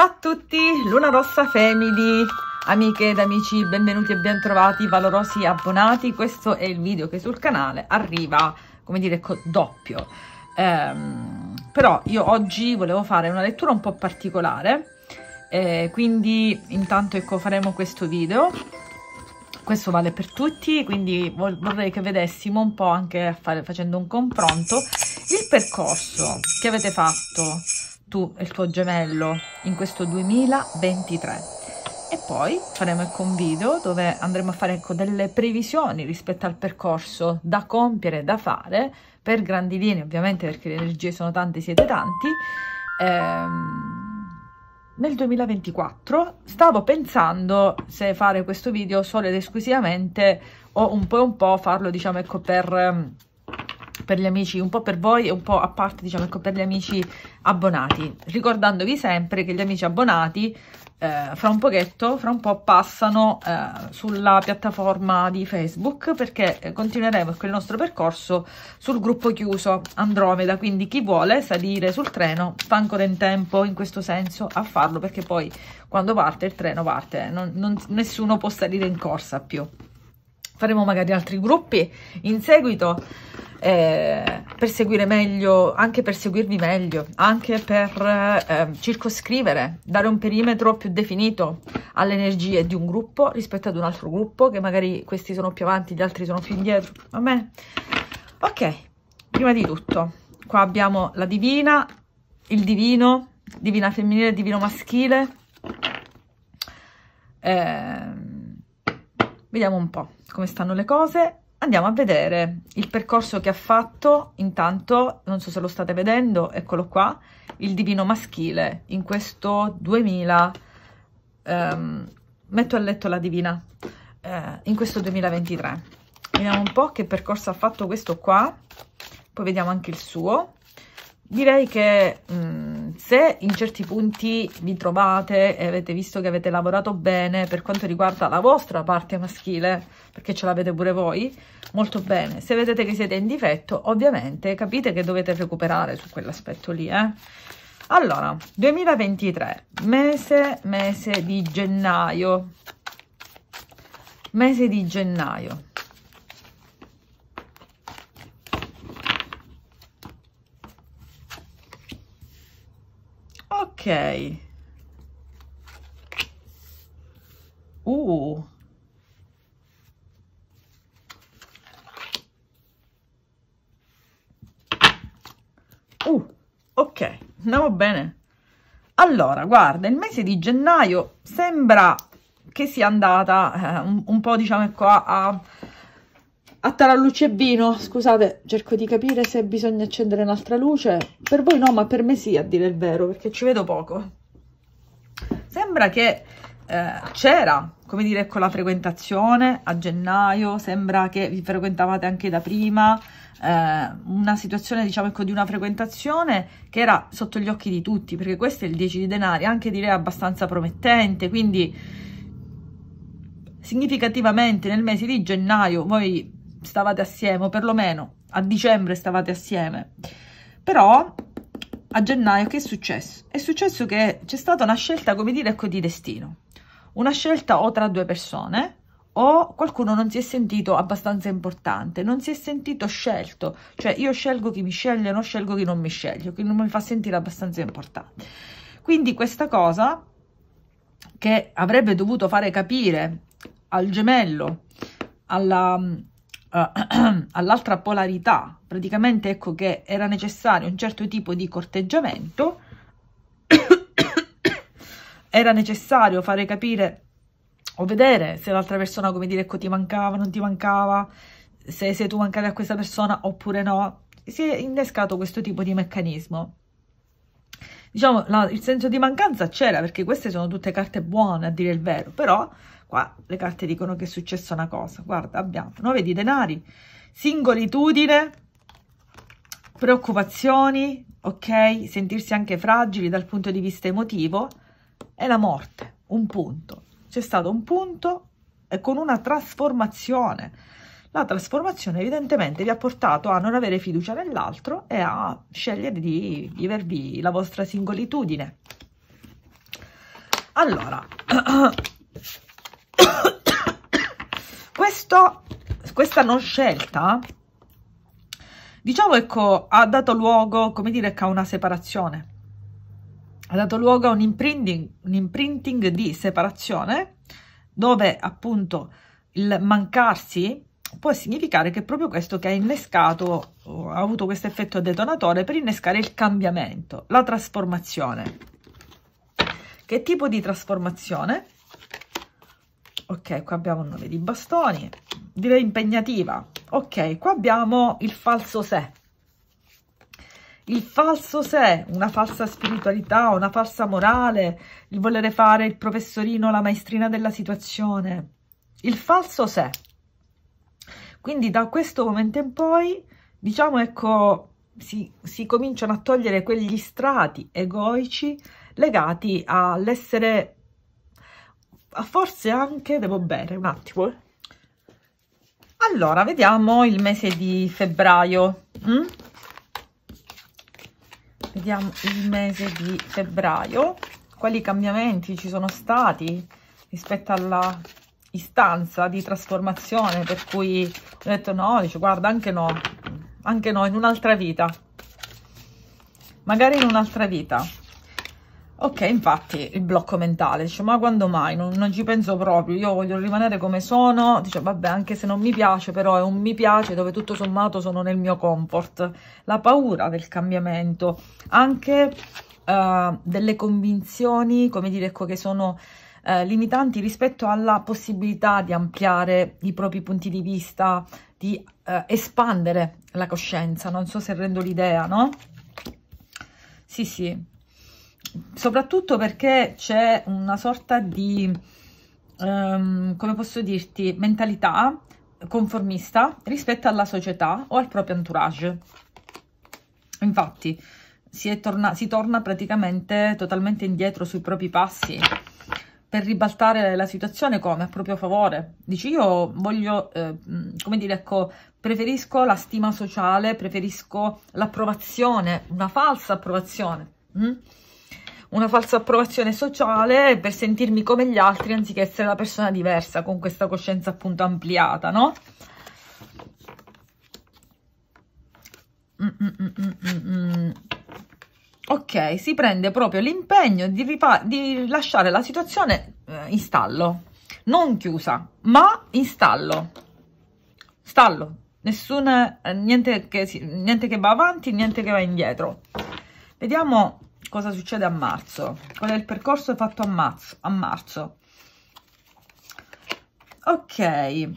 Ciao a tutti, lunarossa family, amiche ed amici, benvenuti e bentrovati, valorosi abbonati. Questo è il video che sul canale arriva, come dire, doppio. Però io oggi volevo fare una lettura un po' particolare, quindi intanto ecco faremo questo video. Questo vale per tutti, quindi vorrei che vedessimo un po' anche facendo un confronto il percorso che avete fatto tu e il tuo gemello in questo 2023, e poi faremo ecco un video dove andremo a fare ecco delle previsioni rispetto al percorso da compiere, da fare per grandi linee, ovviamente, perché le energie sono tante, siete tanti. Nel 2024 stavo pensando se fare questo video solo ed esclusivamente o un po' farlo, diciamo ecco, per gli amici, un po' per voi e un po' a parte, diciamo ecco, per gli amici abbonati, ricordandovi sempre che gli amici abbonati fra un po' passano sulla piattaforma di Facebook, perché continueremo con il nostro percorso sul gruppo chiuso Andromeda, quindi chi vuole salire sul treno fa ancora in tempo in questo senso a farlo, perché poi quando parte il treno parte, nessuno può salire in corsa più. Faremo magari altri gruppi in seguito, per seguire meglio, anche per seguirvi meglio, anche per circoscrivere, dare un perimetro più definito alle energie di un gruppo rispetto ad un altro gruppo, che magari questi sono più avanti, gli altri sono più indietro. Va bene? Ok, prima di tutto, qua abbiamo la divina, il divino, divina femminile, divino maschile. Vediamo un po' come stanno le cose. Andiamo a vedere il percorso che ha fatto, intanto, non so se lo state vedendo, eccolo qua, il divino maschile in questo 2000, metto a letto la divina, in questo 2023. Vediamo un po' che percorso ha fatto questo qua, poi vediamo anche il suo. Direi che se in certi punti vi trovate e avete visto che avete lavorato bene per quanto riguarda la vostra parte maschile, perché ce l'avete pure voi, molto bene. Se vedete che siete in difetto, ovviamente capite che dovete recuperare su quell'aspetto lì. Allora, 2023, mese di gennaio. Mese di gennaio. Ok, ok, andiamo bene. Allora, guarda, il mese di gennaio sembra che sia andata un po', diciamo, ecco, a taralluce e vino. Scusate, cerco di capire se bisogna accendere un'altra luce. Per voi no, ma per me sì, a dire il vero, perché ci vedo poco. Sembra che c'era, come dire, con la frequentazione a gennaio, sembra che vi frequentavate anche da prima, una situazione, diciamo ecco, di una frequentazione che era sotto gli occhi di tutti, perché questo è il 10 di denari, anche direi abbastanza promettente, quindi significativamente nel mese di gennaio voi stavate assieme, perlomeno a dicembre stavate assieme, però a gennaio che è successo? È successo che c'è stata una scelta, come dire, ecco, di destino, una scelta o tra due persone, o qualcuno non si è sentito abbastanza importante, non si è sentito scelto, cioè io scelgo chi mi sceglie, non scelgo chi non mi sceglie, chi non mi fa sentire abbastanza importante. Quindi questa cosa che avrebbe dovuto fare capire al gemello, all'altra polarità, praticamente, ecco, che era necessario un certo tipo di corteggiamento, era necessario fare capire o vedere se l'altra persona, come dire, ecco, ti mancava, non ti mancava, se tu mancavi a questa persona oppure no. Si è innescato questo tipo di meccanismo. Diciamo, il senso di mancanza c'era, perché queste sono tutte carte buone, a dire il vero, però qua le carte dicono che è successa una cosa. Guarda, abbiamo 9 di denari, singolitudine, preoccupazioni, ok? Sentirsi anche fragili dal punto di vista emotivo, e la morte, un punto. C'è stato un punto e con una trasformazione. La trasformazione evidentemente vi ha portato a non avere fiducia nell'altro e a scegliere di vivervi la vostra singolitudine. Allora, questa non scelta, diciamo, ecco, ha dato luogo, come dire, a una separazione, ha dato luogo a un imprinting di separazione, dove appunto il mancarsi può significare che è proprio questo che ha innescato, ha avuto questo effetto detonatore per innescare il cambiamento, la trasformazione. Che tipo di trasformazione? Ok, qua abbiamo un 9 di bastoni, direi impegnativa. Ok, qua abbiamo il falso sé. Il falso sé, una falsa spiritualità, una falsa morale, il volere fare il professorino, la maestrina della situazione. Il falso sé. Quindi da questo momento in poi, diciamo, ecco, si cominciano a togliere quegli strati egoici legati all'essere, forse anche, devo bere un attimo. Allora, vediamo il mese di febbraio. Vediamo il mese di febbraio, quali cambiamenti ci sono stati rispetto alla istanza di trasformazione per cui ho detto no, dice guarda, anche no, in un'altra vita, magari in un'altra vita. Ok, infatti il blocco mentale dice ma quando mai, non ci penso proprio, io voglio rimanere come sono, dice vabbè, anche se non mi piace, però è un mi piace dove tutto sommato sono nel mio comfort. La paura del cambiamento, anche delle convinzioni, come dire, ecco, che sono limitanti rispetto alla possibilità di ampliare i propri punti di vista, di espandere la coscienza. Non so se rendo l'idea, no? Sì. Soprattutto perché c'è una sorta di, come posso dirti, mentalità conformista rispetto alla società o al proprio entourage. Infatti si torna praticamente totalmente indietro sui propri passi per ribaltare la situazione come a proprio favore. Dici io voglio, come dire, ecco, preferisco la stima sociale, preferisco l'approvazione, una falsa approvazione. Una falsa approvazione sociale per sentirmi come gli altri anziché essere una persona diversa con questa coscienza appunto ampliata, no? Ok, si prende proprio l'impegno di lasciare la situazione in stallo, non chiusa, ma in stallo. Stallo, niente che va avanti, niente che va indietro. Vediamo cosa succede a marzo, qual è il percorso fatto a marzo. Ok,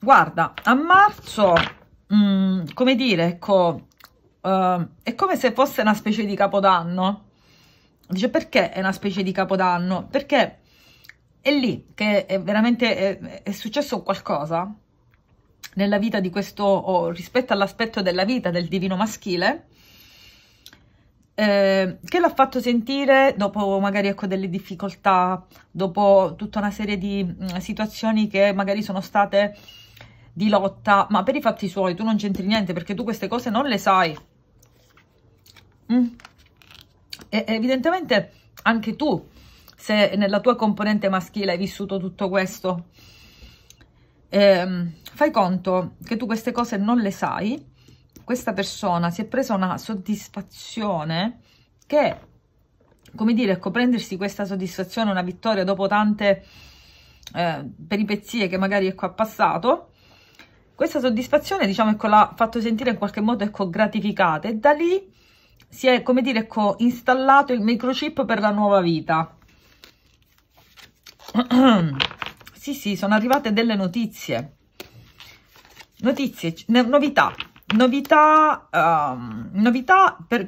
guarda, a marzo come dire, ecco, è come se fosse una specie di capodanno. Dice perché è una specie di capodanno? Perché è lì che è veramente è successo qualcosa nella vita di questo, o rispetto all'aspetto della vita del divino maschile, che l'ha fatto sentire dopo magari, ecco, delle difficoltà, dopo tutta una serie di situazioni che magari sono state di lotta, ma per i fatti suoi tu non c'entri niente, perché tu queste cose non le sai. E evidentemente anche tu, se nella tua componente maschile hai vissuto tutto questo, fai conto che tu queste cose non le sai. Questa persona si è presa una soddisfazione che, come dire, ecco, prendersi questa soddisfazione, una vittoria dopo tante peripezie che magari, ecco, ha passato, questa soddisfazione, diciamo, ecco, l'ha fatto sentire in qualche modo, ecco, gratificata, e da lì si è, come dire, ecco, installato il microchip per la nuova vita. Sì, sono arrivate delle notizie, novità, novità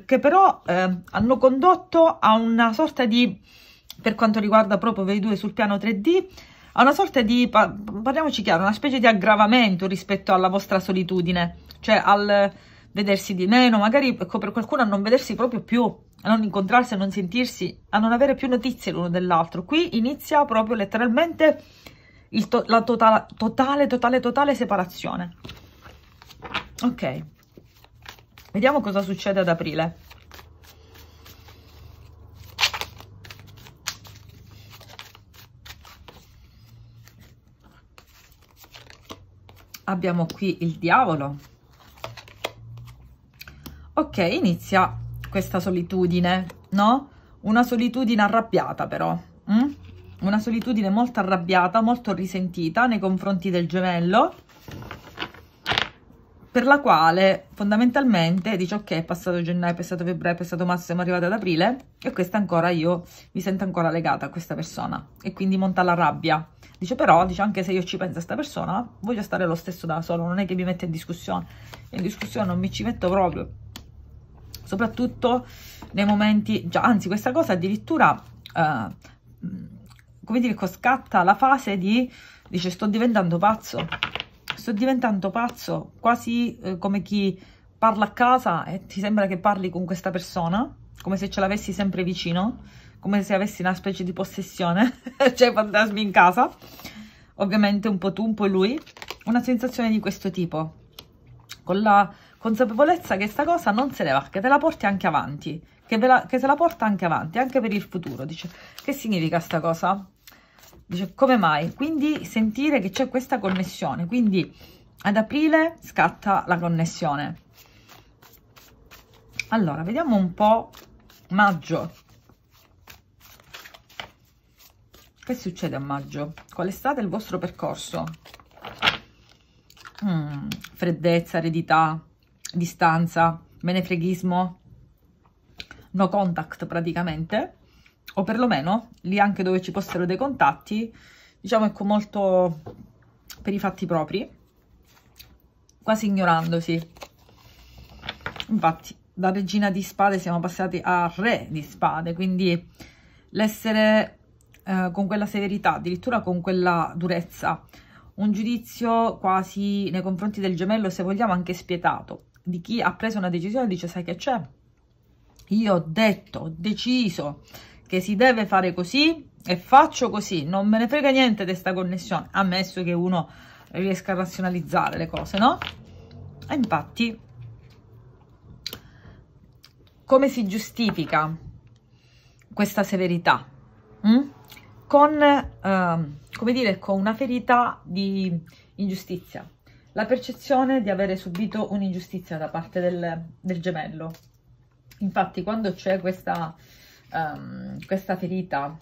che però hanno condotto a una sorta di, per quanto riguarda proprio voi due sul piano 3D, a una sorta di, parliamoci chiaro, una specie di aggravamento rispetto alla vostra solitudine, cioè al vedersi di meno, magari, ecco, per qualcuno a non vedersi proprio più, a non incontrarsi, a non sentirsi, a non avere più notizie l'uno dell'altro. Qui inizia proprio letteralmente la totale separazione. Ok, vediamo cosa succede ad aprile. Abbiamo qui il diavolo. Ok, inizia questa solitudine, no? Una solitudine arrabbiata però, una solitudine molto arrabbiata, molto risentita nei confronti del gemello, per la quale fondamentalmente dice ok, è passato gennaio, è passato febbraio, è passato marzo, siamo arrivati ad aprile e questa ancora, io mi sento ancora legata a questa persona e quindi monta la rabbia. Dice però, dice, anche se io ci penso a sta persona, voglio stare lo stesso da solo, non è che mi mette in discussione. In discussione non mi ci metto proprio. Soprattutto nei momenti, già, anzi questa cosa addirittura, come dire, scatta la fase di, dice, sto diventando pazzo, quasi come chi parla a casa e ti sembra che parli con questa persona, come se ce l'avessi sempre vicino, come se avessi una specie di possessione, cioè fantasmi in casa, ovviamente un po' tu, un po' lui, una sensazione di questo tipo, con la consapevolezza che sta cosa non se ne va, che te la porti anche avanti, che se la porta anche avanti, anche per il futuro. Dice, che significa sta cosa? Dice, come mai? Quindi sentire che c'è questa connessione, quindi ad aprile scatta la connessione. Allora, vediamo un po' maggio. Che succede a maggio? Qual è stato il vostro percorso? Freddezza, aridità, distanza, menefreghismo, no contact praticamente, o perlomeno lì anche dove ci fossero dei contatti, diciamo, ecco, molto per i fatti propri, quasi ignorandosi. Infatti da regina di spade siamo passati a re di spade, quindi l'essere con quella severità, addirittura con quella durezza, un giudizio quasi nei confronti del gemello, se vogliamo anche spietato, di chi ha preso una decisione. Dice, sai che c'è? Io ho detto, ho deciso che si deve fare così e faccio così, non me ne frega niente di sta connessione, ammesso che uno riesca a razionalizzare le cose, no? E infatti come si giustifica questa severità? Con, come dire, con una ferita di ingiustizia, la percezione di avere subito un'ingiustizia da parte del gemello. Infatti quando c'è questa ferita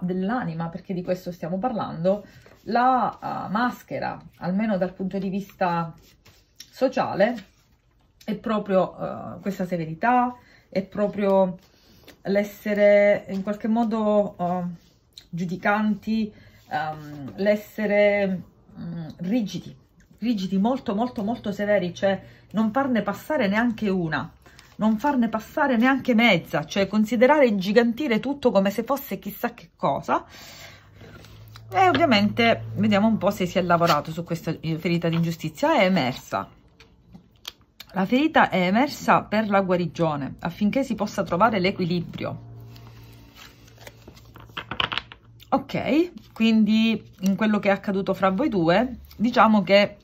dell'anima, perché di questo stiamo parlando, la maschera, almeno dal punto di vista sociale, è proprio questa severità, è proprio l'essere in qualche modo giudicanti, l'essere rigidi, molto severi, cioè non farne passare neanche una, non farne passare neanche mezza, cioè considerare, ingigantire tutto come se fosse chissà che cosa. E ovviamente vediamo un po' se si è lavorato su questa ferita di ingiustizia. È emersa. La ferita è emersa per la guarigione, affinché si possa trovare l'equilibrio. Ok, quindi in quello che è accaduto fra voi due, diciamo che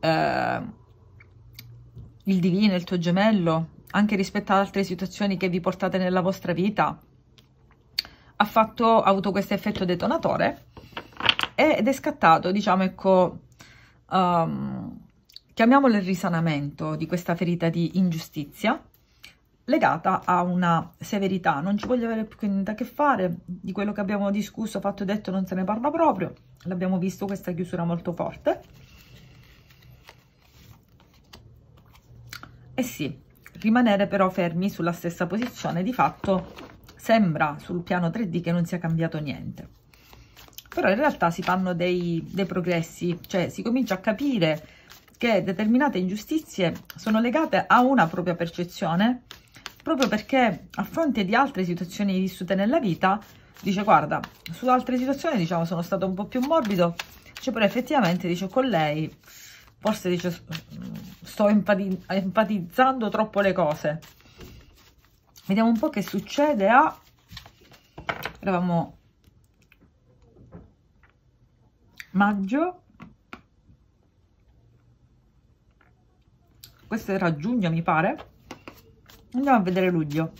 il divino, il tuo gemello, anche rispetto ad altre situazioni che vi portate nella vostra vita, ha avuto questo effetto detonatore ed è scattato, diciamo, ecco, chiamiamolo il risanamento di questa ferita di ingiustizia legata a una severità. Non ci voglio avere più niente a che fare, di quello che abbiamo discusso, fatto e detto non se ne parla proprio. L'abbiamo visto questa chiusura molto forte. E sì, rimanere però fermi sulla stessa posizione, di fatto sembra sul piano 3D che non sia cambiato niente. Però in realtà si fanno dei progressi, cioè si comincia a capire che determinate ingiustizie sono legate a una propria percezione, proprio perché a fronte di altre situazioni vissute nella vita, dice, guarda, su altre situazioni, diciamo, sono stato un po' più morbido, cioè, però effettivamente, dice, con lei forse, dice, sto empatizzando troppo le cose. Vediamo un po' che succede a... eravamo maggio. Questo era giugno, mi pare. Andiamo a vedere luglio.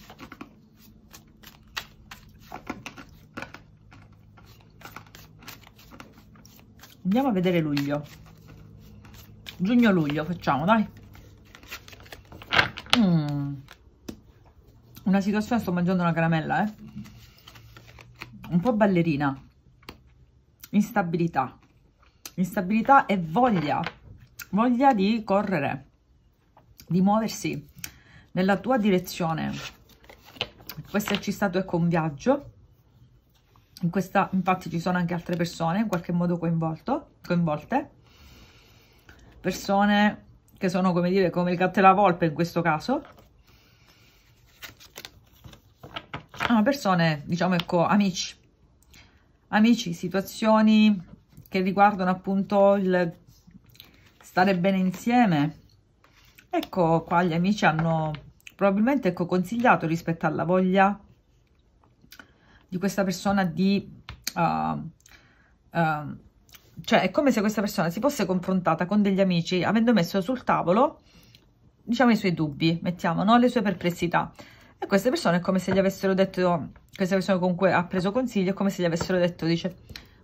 Andiamo a vedere luglio. Giugno-luglio, facciamo, dai. Una situazione, sto mangiando una caramella, un po' ballerina. Instabilità. Instabilità e voglia. Voglia di correre, di muoversi nella tua direzione. Questo è stato ecco un viaggio. In questa, infatti, ci sono anche altre persone in qualche modo coinvolte. Persone che sono, come dire, come il gatto e la volpe in questo caso. Persone, diciamo, ecco, amici. Amici, situazioni che riguardano appunto il stare bene insieme. Ecco qua, gli amici hanno probabilmente, ecco, consigliato rispetto alla voglia di questa persona di cioè è come se questa persona si fosse confrontata con degli amici, avendo messo sul tavolo, diciamo, i suoi dubbi, mettiamo, no, le sue perplessità, e queste persone è come se gli avessero detto, questa persona con cui ha preso consiglio, è come se gli avessero detto, dice,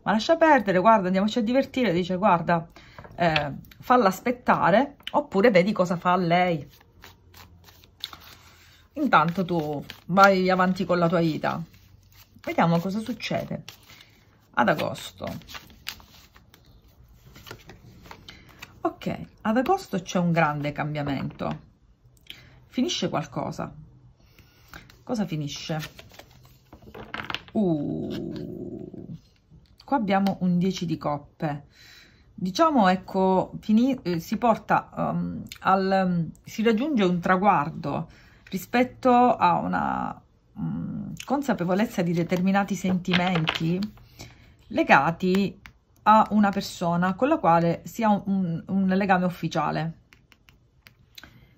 ma lascia perdere, guarda, andiamoci a divertire, dice, guarda, falla aspettare, oppure vedi cosa fa lei, intanto tu vai avanti con la tua vita. Vediamo cosa succede ad agosto. Ok, ad agosto c'è un grande cambiamento. Finisce qualcosa. Cosa finisce? Qua abbiamo un 10 di coppe. Diciamo, ecco, si porta si raggiunge un traguardo rispetto a una consapevolezza di determinati sentimenti legati a una persona con la quale si ha un legame ufficiale.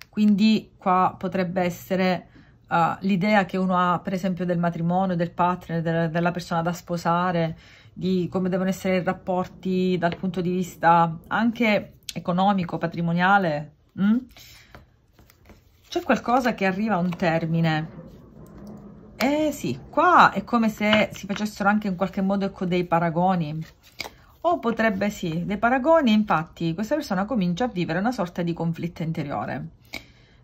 Quindi qua potrebbe essere l'idea che uno ha, per esempio, del matrimonio, del partner, della persona da sposare, di come devono essere i rapporti dal punto di vista anche economico, patrimoniale. C'è qualcosa che arriva a un termine. Eh sì, qua è come se si facessero anche in qualche modo, ecco, dei paragoni, o potrebbe sì, dei paragoni. Infatti questa persona comincia a vivere una sorta di conflitto interiore,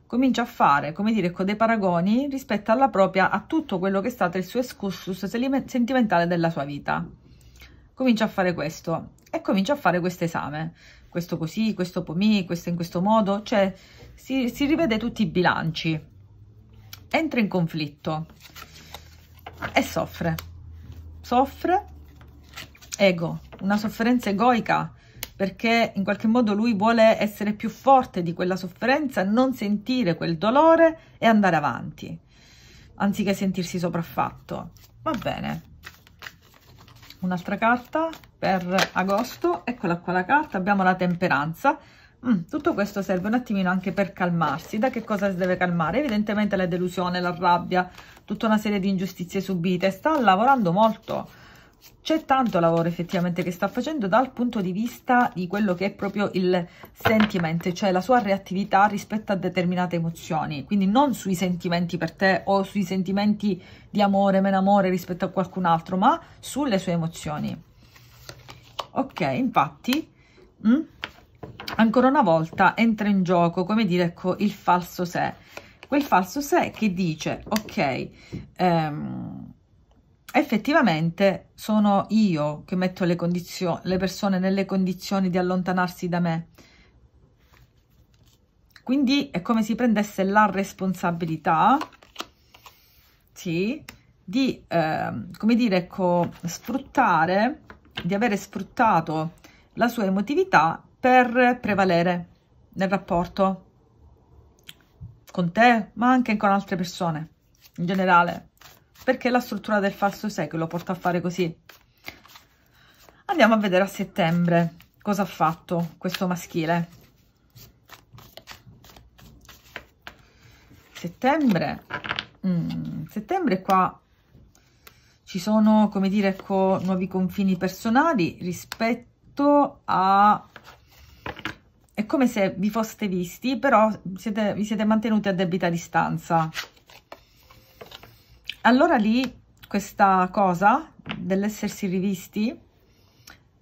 comincia a fare, come dire, ecco, dei paragoni rispetto alla propria, a tutto quello che è stato il suo excursus sentimentale della sua vita. Comincia a fare questo e comincia a fare questo esame, questo così, questo pomì, questo in questo modo, cioè si rivede tutti i bilanci, entra in conflitto e soffre ego, una sofferenza egoica, perché in qualche modo lui vuole essere più forte di quella sofferenza, non sentire quel dolore e andare avanti anziché sentirsi sopraffatto. Va bene, un'altra carta per agosto, eccola qua la carta, abbiamo la temperanza. Tutto questo serve un attimino anche per calmarsi. Da che cosa si deve calmare? Evidentemente la delusione, la rabbia, tutta una serie di ingiustizie subite. Sta lavorando molto, c'è tanto lavoro effettivamente che sta facendo dal punto di vista di quello che è proprio il sentimento, cioè la sua reattività rispetto a determinate emozioni, quindi non sui sentimenti per te o sui sentimenti di amore, meno amore rispetto a qualcun altro, ma sulle sue emozioni. Ok, infatti ancora una volta entra in gioco, come dire, ecco, il falso sé. Quel falso sé che dice, ok, effettivamente sono io che metto le persone nelle condizioni di allontanarsi da me. Quindi è come si prendesse la responsabilità, sì, di, come dire, ecco, sfruttare, di avere sfruttato la sua emotività per prevalere nel rapporto con te, ma anche con altre persone in generale, perché è la struttura del falso sé che lo porta a fare così. Andiamo a vedere a settembre cosa ha fatto questo maschile. Settembre, settembre qua ci sono, come dire, nuovi confini personali rispetto tutto a... è come se vi foste visti, però vi siete mantenuti a debita distanza. Allora lì questa cosa dell'essersi rivisti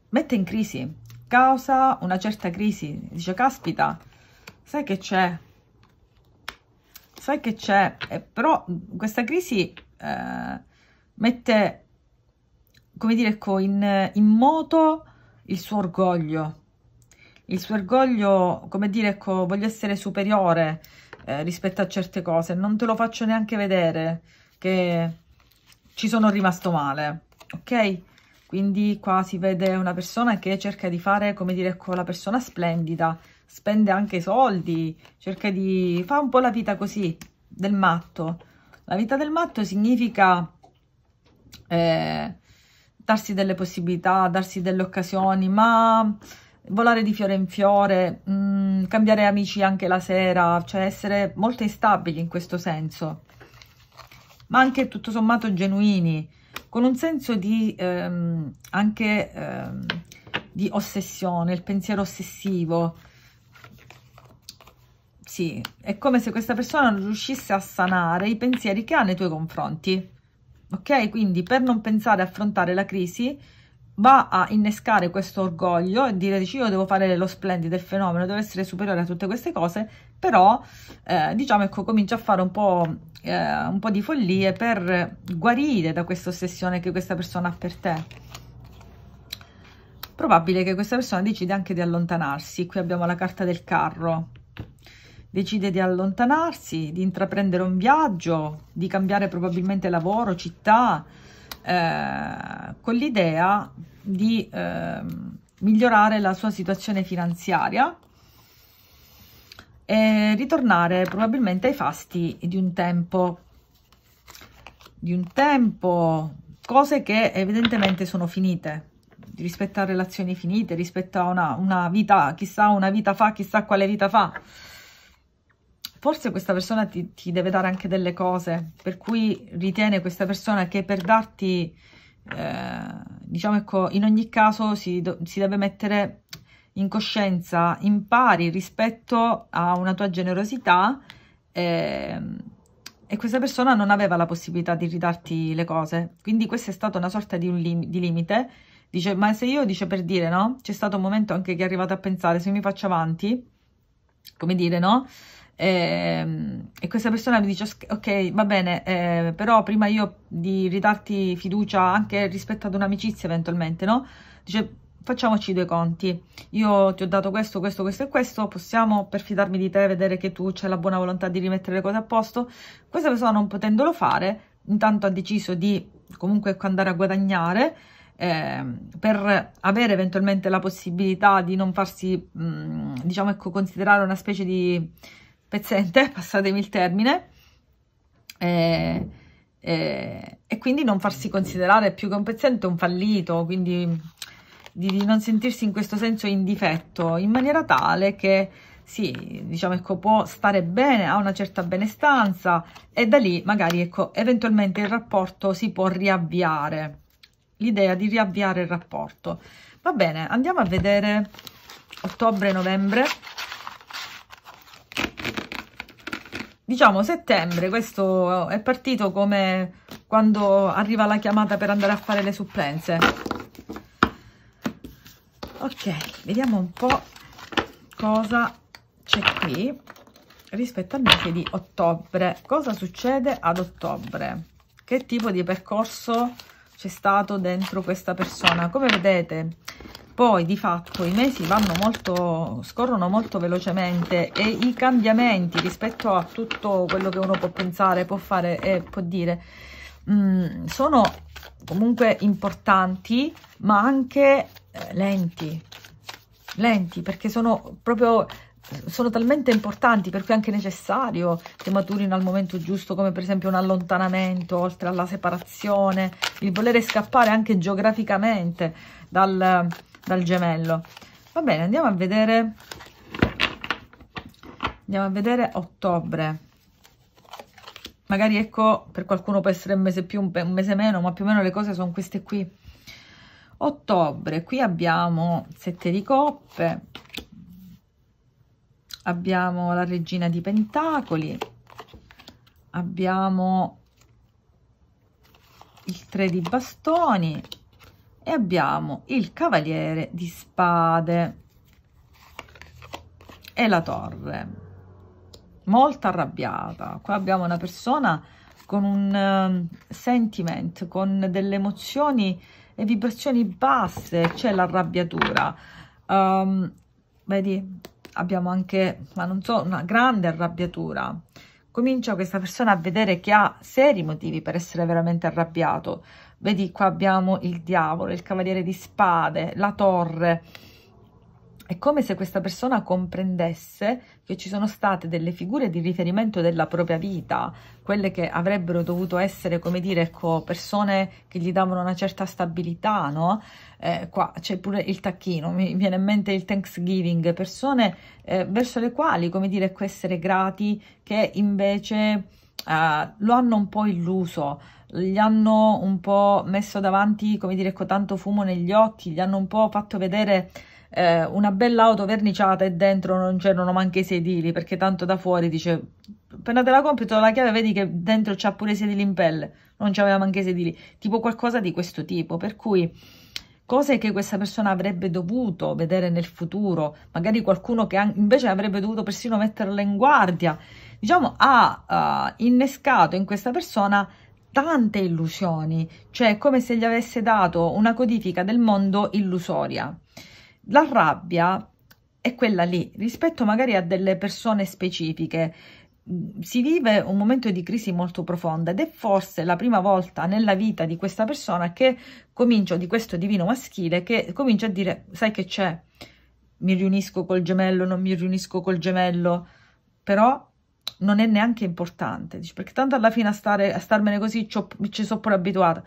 mette in crisi, causa una certa crisi. Dice, caspita, sai che c'è? Sai che c'è? Però questa crisi mette, come dire, in moto il suo orgoglio. Il suo orgoglio, come dire, voglio essere superiore rispetto a certe cose. Non te lo faccio neanche vedere che ci sono rimasto male, ok? Quindi qua si vede una persona che cerca di fare, come dire, la persona splendida, spende anche i soldi, cerca di fare un po' la vita così, del matto. La vita del matto significa darsi delle possibilità, darsi delle occasioni, ma volare di fiore in fiore, cambiare amici anche la sera, cioè essere molto instabili in questo senso, ma anche tutto sommato genuini, con un senso di anche di ossessione, il pensiero ossessivo. Sì, è come se questa persona non riuscisse a sanare i pensieri che ha nei tuoi confronti, ok? Quindi per non pensare a affrontare la crisi va a innescare questo orgoglio e dire, io devo fare lo splendido, il fenomeno, devo essere superiore a tutte queste cose, però diciamo, ecco, comincia a fare un po' di follie per guarire da questa ossessione che questa persona ha per te. Probabile che questa persona decide anche di allontanarsi. Qui abbiamo la carta del carro. Decide di allontanarsi, di intraprendere un viaggio, di cambiare probabilmente lavoro, città, con l'idea di migliorare la sua situazione finanziaria e ritornare probabilmente ai fasti di un tempo, cose che evidentemente sono finite, rispetto a relazioni finite, rispetto a una vita, chissà una vita fa, chissà quale vita fa. Forse questa persona ti deve dare anche delle cose, per cui ritiene questa persona che per darti, diciamo, ecco, in ogni caso si deve mettere in coscienza, in pari rispetto a una tua generosità, e questa persona non aveva la possibilità di ridarti le cose. Quindi questa è stata una sorta di limite. Dice, ma se io, dice, per dire, no? C'è stato un momento anche che è arrivato a pensare, se mi faccio avanti, come dire, no? E questa persona mi dice, ok, va bene, però prima io di ridarti fiducia anche rispetto ad un'amicizia eventualmente, no? Dice, facciamoci due conti, io ti ho dato questo, questo, questo e questo, possiamo, per fidarmi di te, vedere che tu c'hai la buona volontà di rimettere le cose a posto. Questa persona, non potendolo fare, intanto ha deciso di comunque andare a guadagnare, per avere eventualmente la possibilità di non farsi, diciamo, ecco, considerare una specie di pezzente, passatemi il termine, e quindi non farsi considerare più che un pezzente un fallito, quindi di non sentirsi in questo senso in difetto, in maniera tale che, sì, diciamo, ecco, può stare bene, ha una certa benestanza, e da lì magari, ecco, eventualmente il rapporto si può riavviare, l'idea di riavviare il rapporto. Va bene, andiamo a vedere ottobre-novembre. Diciamo settembre, questo è partito come quando arriva la chiamata per andare a fare le supplenze. Ok, vediamo un po' cosa c'è qui rispetto al mese di ottobre. Cosa succede ad ottobre? Che tipo di percorso c'è stato dentro questa persona? Come vedete, poi di fatto i mesi vanno molto, scorrono molto velocemente, e i cambiamenti rispetto a tutto quello che uno può pensare, può fare e può dire, sono comunque importanti, ma anche lenti, perché sono talmente importanti, per cui è anche necessario che maturino al momento giusto, come per esempio un allontanamento, oltre alla separazione, il volere scappare anche geograficamente dal gemello. Va bene, andiamo a vedere ottobre. Magari, ecco, per qualcuno può essere un mese più, un mese meno, ma più o meno le cose sono queste qui. ottobre. Qui abbiamo 7 di coppe, abbiamo la regina di pentacoli, abbiamo il 3 di bastoni e abbiamo il cavaliere di spade e la torre. Molto arrabbiata. Qua abbiamo una persona con un sentimento, con delle emozioni e vibrazioni basse, c'è l'arrabbiatura. Vedi, abbiamo anche, ma non so, una grande arrabbiatura. Comincia questa persona a vedere che ha seri motivi per essere veramente arrabbiato. Vedi, qua abbiamo il diavolo, il cavaliere di spade, la torre. È come se questa persona comprendesse che ci sono state delle figure di riferimento della propria vita, quelle che avrebbero dovuto essere, come dire, ecco, persone che gli davano una certa stabilità, no? Qua c'è pure il tacchino, mi viene in mente il Thanksgiving, persone verso le quali, come dire, ecco, essere grati, che invece lo hanno un po' illuso, gli hanno un po' messo davanti, come dire, ecco, tanto fumo negli occhi, gli hanno un po' fatto vedere una bella auto verniciata e dentro non c'erano manco i sedili, perché tanto da fuori dice appena te la compri tu la chiave vedi che dentro c'ha pure i sedili in pelle, non c'aveva manco i sedili, tipo qualcosa di questo tipo, per cui cose che questa persona avrebbe dovuto vedere nel futuro, magari qualcuno che invece avrebbe dovuto persino metterla in guardia, diciamo ha innescato in questa persona tante illusioni, cioè è come se gli avesse dato una codifica del mondo illusoria. La rabbia è quella lì, rispetto magari a delle persone specifiche. Si vive un momento di crisi molto profonda ed è forse la prima volta nella vita di questa persona che comincia, di questo divino maschile, che comincia a dire, sai che c'è? Mi riunisco col gemello, non mi riunisco col gemello, però non è neanche importante, perché tanto alla fine a starmene così ci sono pure abituata.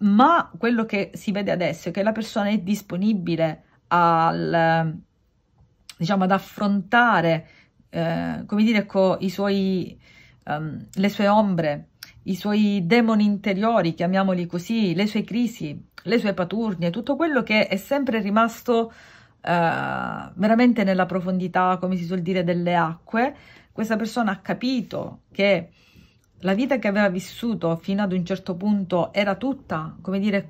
Ma quello che si vede adesso è che la persona è disponibile diciamo ad affrontare come dire le sue ombre, i suoi demoni interiori, chiamiamoli così, le sue crisi, le sue paturnie, tutto quello che è sempre rimasto veramente nella profondità, come si suol dire, delle acque. Questa persona ha capito che la vita che aveva vissuto fino ad un certo punto era tutta, come dire,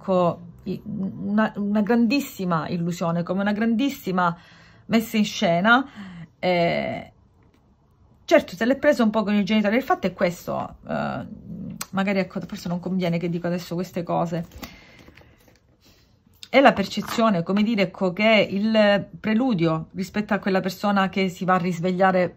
una grandissima illusione, come una grandissima messa in scena. Certo, se l'è presa un po' con i genitori, il fatto è questo, magari ecco, forse non conviene che dico adesso queste cose, è la percezione, come dire, ecco, che il preludio rispetto a quella persona che si va a risvegliare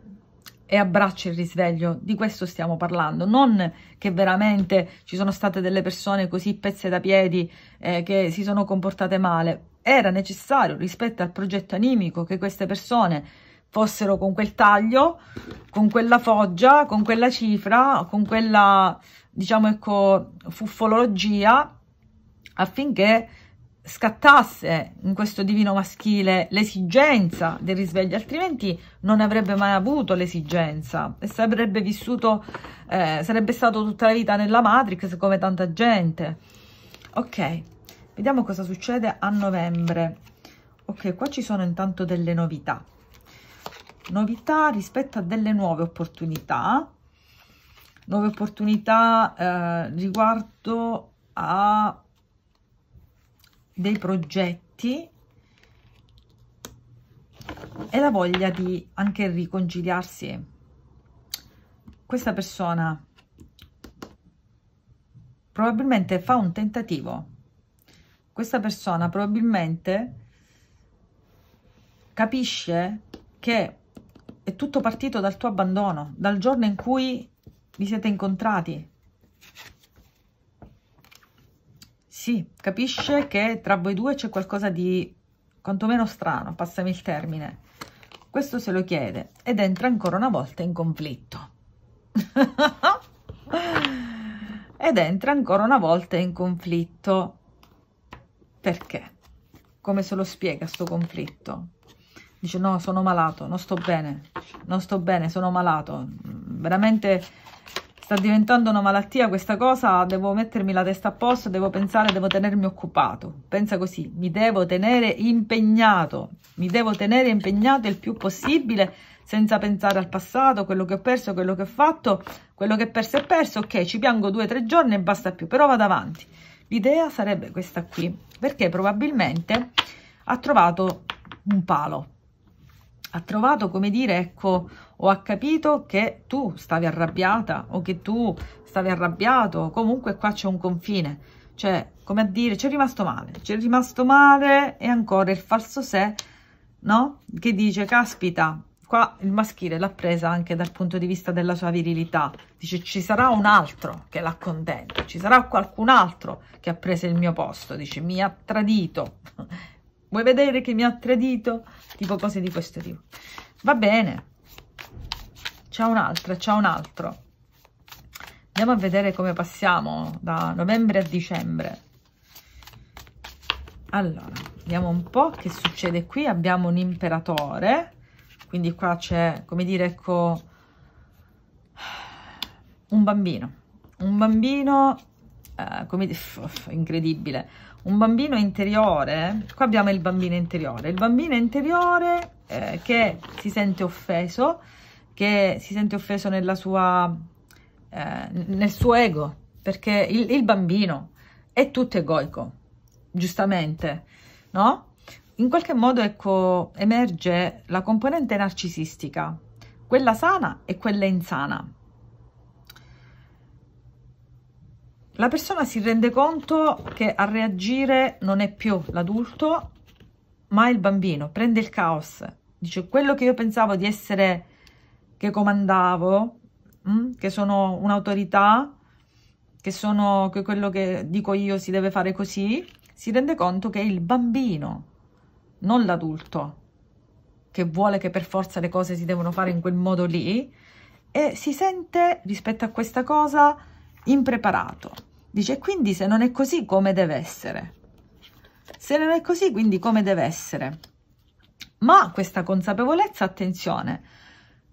e abbraccia il risveglio, di questo stiamo parlando, non che veramente ci sono state delle persone così pezze da piedi che si sono comportate male. Era necessario, rispetto al progetto animico, che queste persone fossero con quel taglio, con quella foggia, con quella cifra, con quella, diciamo ecco, fuffologia, affinché scattasse in questo divino maschile l'esigenza del risveglio, altrimenti non avrebbe mai avuto l'esigenza e sarebbe vissuto, sarebbe stato tutta la vita nella Matrix come tanta gente. Ok, vediamo cosa succede a novembre. Ok, qua ci sono intanto delle novità rispetto a delle nuove opportunità riguardo a dei progetti e la voglia di anche riconciliarsi. Questa persona probabilmente fa un tentativo, questa persona probabilmente capisce che è tutto partito dal tuo abbandono, dal giorno in cui vi siete incontrati. Sì, capisce che tra voi due c'è qualcosa di quantomeno strano, passami il termine. Questo se lo chiede ed entra ancora una volta in conflitto. Ed entra ancora una volta in conflitto. Perché? Come se lo spiega sto conflitto? Dice no, sono malato, non sto bene, sono malato. Veramente Sta diventando una malattia questa cosa, devo mettermi la testa a posto, devo pensare, devo tenermi occupato. Pensa così, mi devo tenere impegnato, il più possibile, senza pensare al passato, quello che ho perso, quello che ho fatto, quello che è perso, ok, ci piango 2 o 3 giorni e basta più, però vado avanti. L'idea sarebbe questa qui, perché probabilmente ha trovato un palo. Ha trovato, come dire, ecco, o ha capito che tu stavi arrabbiata o che tu stavi arrabbiato, comunque qua c'è un confine, cioè, come a dire, c'è rimasto male e ancora il falso sé, no? Che dice, caspita, qua il maschile l'ha presa anche dal punto di vista della sua virilità, dice, ci sarà un altro che l'accontenta, ci sarà qualcun altro che ha preso il mio posto, dice, mi ha tradito, vuoi vedere che mi ha tradito? Tipo cose di questo tipo. Va bene. C'è un'altra, c'è un altro. Andiamo a vedere come passiamo da novembre a dicembre. Allora, vediamo un po' che succede qui. Abbiamo un imperatore. Quindi qua c'è, come dire, ecco, un bambino. Un bambino, come dire, incredibile. Un bambino interiore, qua abbiamo il bambino interiore che si sente offeso, nella sua, nel suo ego, perché il bambino è tutto egoico, giustamente, no? In qualche modo, ecco, emerge la componente narcisistica, quella sana e quella insana. La persona si rende conto che a reagire non è più l'adulto, ma il bambino, prende il caos. Dice, quello che io pensavo di essere, che comandavo, che sono un'autorità, che quello che dico io si deve fare così, si rende conto che è il bambino, non l'adulto, che vuole che per forza le cose si devono fare in quel modo lì, e si sente, rispetto a questa cosa, impreparato. Dice, quindi se non è così come deve essere, ma questa consapevolezza, attenzione,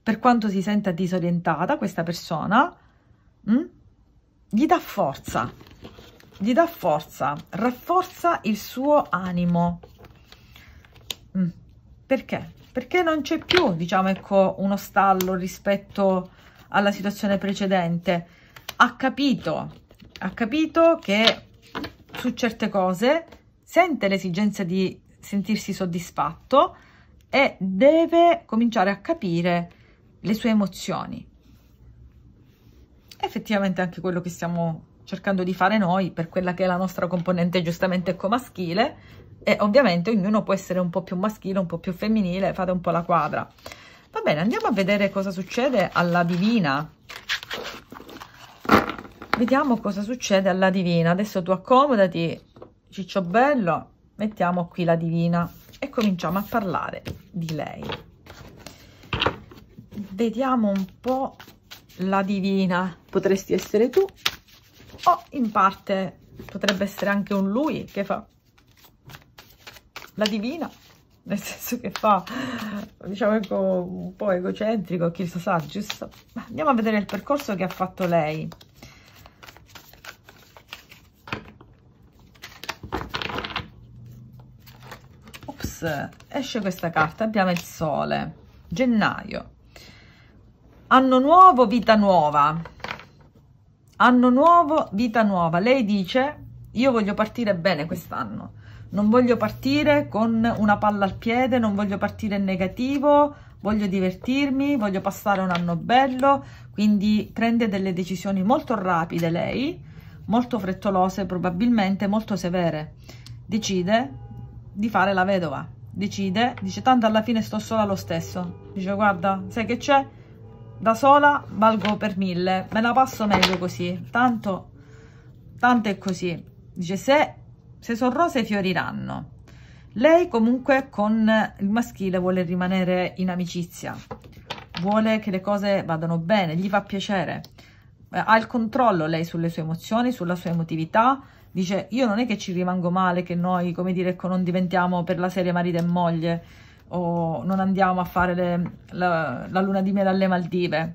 per quanto si senta disorientata questa persona, gli dà forza, rafforza il suo animo, perché non c'è più, diciamo, ecco, uno stallo rispetto alla situazione precedente. Ha capito che su certe cose sente l'esigenza di sentirsi soddisfatto e deve cominciare a capire le sue emozioni. Effettivamente anche quello che stiamo cercando di fare noi per quella che è la nostra componente, giustamente, ecco, maschile, e ovviamente ognuno può essere un po' più maschile, un po' più femminile, fate un po' la quadra. Va bene, andiamo a vedere cosa succede alla divina. Vediamo cosa succede alla divina. Adesso tu accomodati, ciccio bello, mettiamo qui la divina e cominciamo a parlare di lei. Vediamo un po' la divina. Potresti essere tu o in parte potrebbe essere anche un lui che fa la divina, nel senso che fa, diciamo, un po' egocentrico, chi lo sa, giusto? Andiamo a vedere il percorso che ha fatto lei. Esce questa carta, abbiamo il sole, gennaio, anno nuovo, vita nuova, lei dice, io voglio partire bene quest'anno, non voglio partire con una palla al piede, non voglio partire negativo, voglio divertirmi, voglio passare un anno bello, quindi prende delle decisioni molto rapide lei, molto frettolose probabilmente, molto severe, decide di fare la vedova, decide, dice, tanto alla fine sto sola lo stesso, dice, guarda, sai che c'è, da sola valgo per 1000, me la passo meglio così, tanto è così, dice, se sono rose fioriranno. Lei comunque con il maschile vuole rimanere in amicizia, vuole che le cose vadano bene, gli fa piacere, ha il controllo lei sulle sue emozioni, sulla sua emotività. Dice, io non è che ci rimango male, che noi, come dire, ecco, non diventiamo per la serie marito e moglie o non andiamo a fare la luna di miele alle Maldive.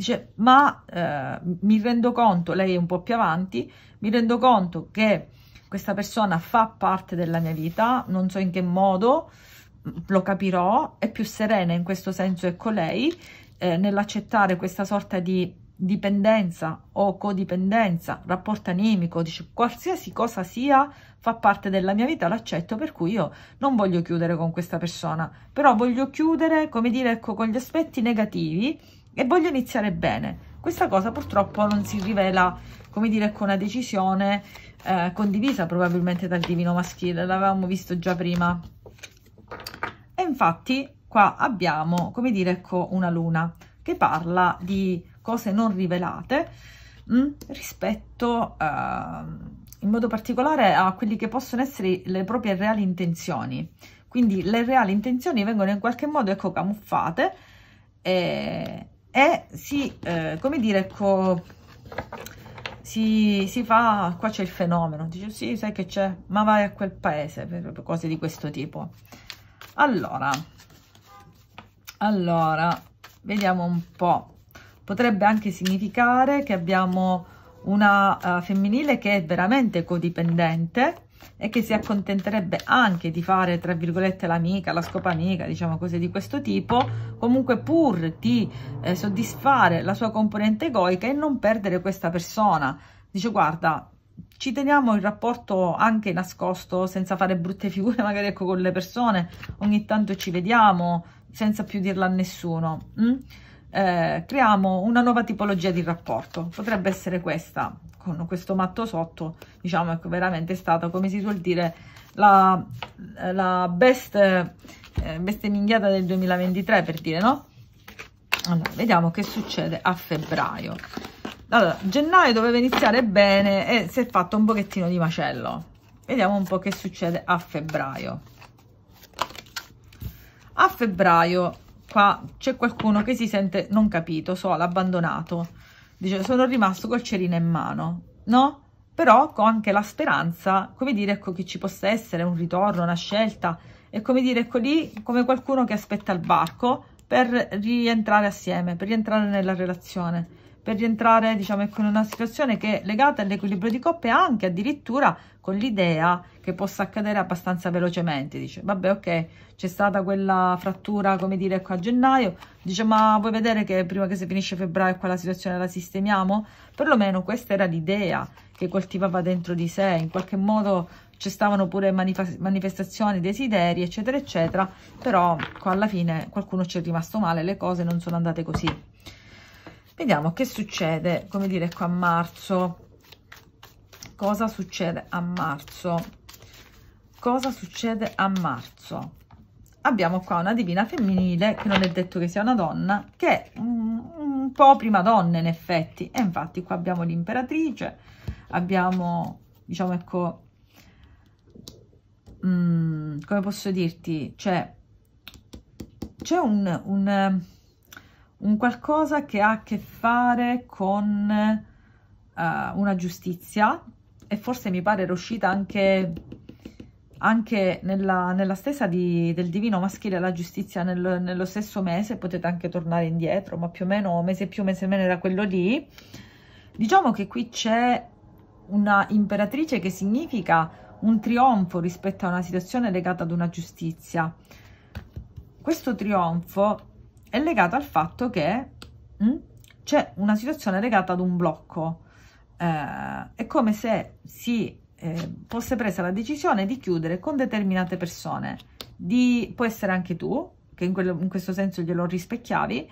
Dice, ma mi rendo conto, lei è un po' più avanti, mi rendo conto che questa persona fa parte della mia vita, non so in che modo, lo capirò, è più serena in questo senso, ecco lei, nell'accettare questa sorta di dipendenza o codipendenza, rapporto animico, dice qualsiasi cosa sia fa parte della mia vita, l'accetto, per cui io non voglio chiudere con questa persona, però voglio chiudere, come dire, ecco, con gli aspetti negativi e voglio iniziare bene. Questa cosa purtroppo non si rivela, come dire, con una decisione condivisa probabilmente dal divino maschile, l'avevamo visto già prima. E infatti qua abbiamo, come dire, ecco, una luna che parla di cose non rivelate rispetto in modo particolare a quelli che possono essere le proprie reali intenzioni. Quindi le reali intenzioni vengono in qualche modo, ecco, camuffate e si come dire, ecco, si fa, qua c'è il fenomeno, dice sì, sai che c'è, ma vai a quel paese, per cose di questo tipo. Allora vediamo un po'. Potrebbe anche significare che abbiamo una femminile che è veramente codipendente e che si accontenterebbe anche di fare, tra virgolette, l'amica, la scopa amica, diciamo cose di questo tipo, comunque pur di soddisfare la sua componente egoica e non perdere questa persona. Dice, guarda, ci teniamo il rapporto anche nascosto, senza fare brutte figure magari, ecco, con le persone, ogni tanto ci vediamo senza più dirla a nessuno. Creiamo una nuova tipologia di rapporto, potrebbe essere questa, con questo matto sotto, diciamo, ecco, veramente è stata, come si suol dire, la bestemminchiata del 2023, per dire, no? Allora, vediamo che succede a febbraio. Allora, gennaio doveva iniziare bene e si è fatto un pochettino di macello. Vediamo un po' che succede a febbraio. A febbraio qua c'è qualcuno che si sente non capito, solo, abbandonato. Dice, sono rimasto col cerino in mano, no? Però con anche la speranza, come dire, ecco, che ci possa essere un ritorno, una scelta. E come dire, ecco lì, come qualcuno che aspetta il barco per rientrare assieme, per rientrare nella relazione, per rientrare, diciamo, ecco, in una situazione che è legata all'equilibrio di coppia, anche addirittura con l'idea che possa accadere abbastanza velocemente. Dice, vabbè, ok, c'è stata quella frattura, come dire, ecco, a gennaio, dice, ma vuoi vedere che prima che si finisce febbraio qua la situazione la sistemiamo? Perlomeno questa era l'idea che coltivava dentro di sé, in qualche modo ci stavano pure manifestazioni, desideri, eccetera, eccetera, però qua alla fine qualcuno ci è rimasto male, le cose non sono andate così. Vediamo che succede, come dire, ecco, a marzo. Cosa succede a marzo? Cosa succede a marzo? Abbiamo qua una divina femminile, che non è detto che sia una donna, che è un po' prima donna in effetti. E infatti qua abbiamo l'imperatrice, abbiamo, diciamo, ecco, come posso dirti, c'è un qualcosa che ha a che fare con una giustizia, e forse mi pare era uscita anche nella stessa del divino maschile, la giustizia nello stesso mese. Potete anche tornare indietro, ma più o meno mese più mese meno era quello lì. Diciamo che qui c'è una imperatrice che significa un trionfo rispetto a una situazione legata ad una giustizia. Questo trionfo è legato al fatto che c'è una situazione legata ad un blocco. È come se si fosse presa la decisione di chiudere con determinate persone. Può essere anche tu, che in questo senso glielo rispecchiavi,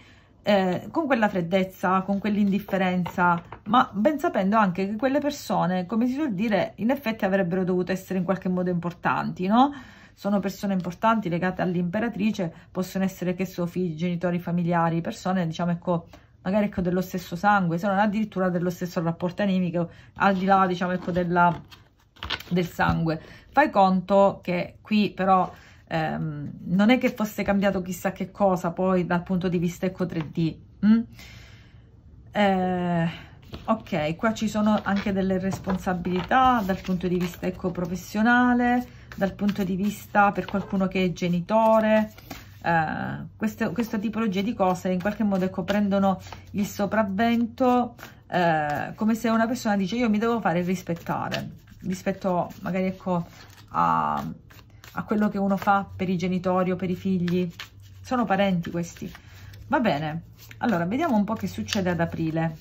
con quella freddezza, con quell'indifferenza, ma ben sapendo anche che quelle persone, come si suol dire, in effetti avrebbero dovuto essere in qualche modo importanti, no? Sono persone importanti legate all'imperatrice, possono essere, che so, figli, genitori, familiari, persone, diciamo, ecco, magari, ecco, dello stesso sangue, se non addirittura dello stesso rapporto animico, al di là, diciamo, ecco, del sangue. Fai conto che qui però non è che fosse cambiato chissà che cosa poi dal punto di vista, ecco, 3D. Ok, qua ci sono anche delle responsabilità dal punto di vista, ecco, professionale, dal punto di vista per qualcuno che è genitore, questa tipologia di cose in qualche modo, ecco, prendono il sopravvento, come se una persona dice io mi devo fare rispettare rispetto magari, ecco, a quello che uno fa per i genitori o per i figli. Sono parenti questi, va bene. Allora vediamo un po' che succede ad aprile.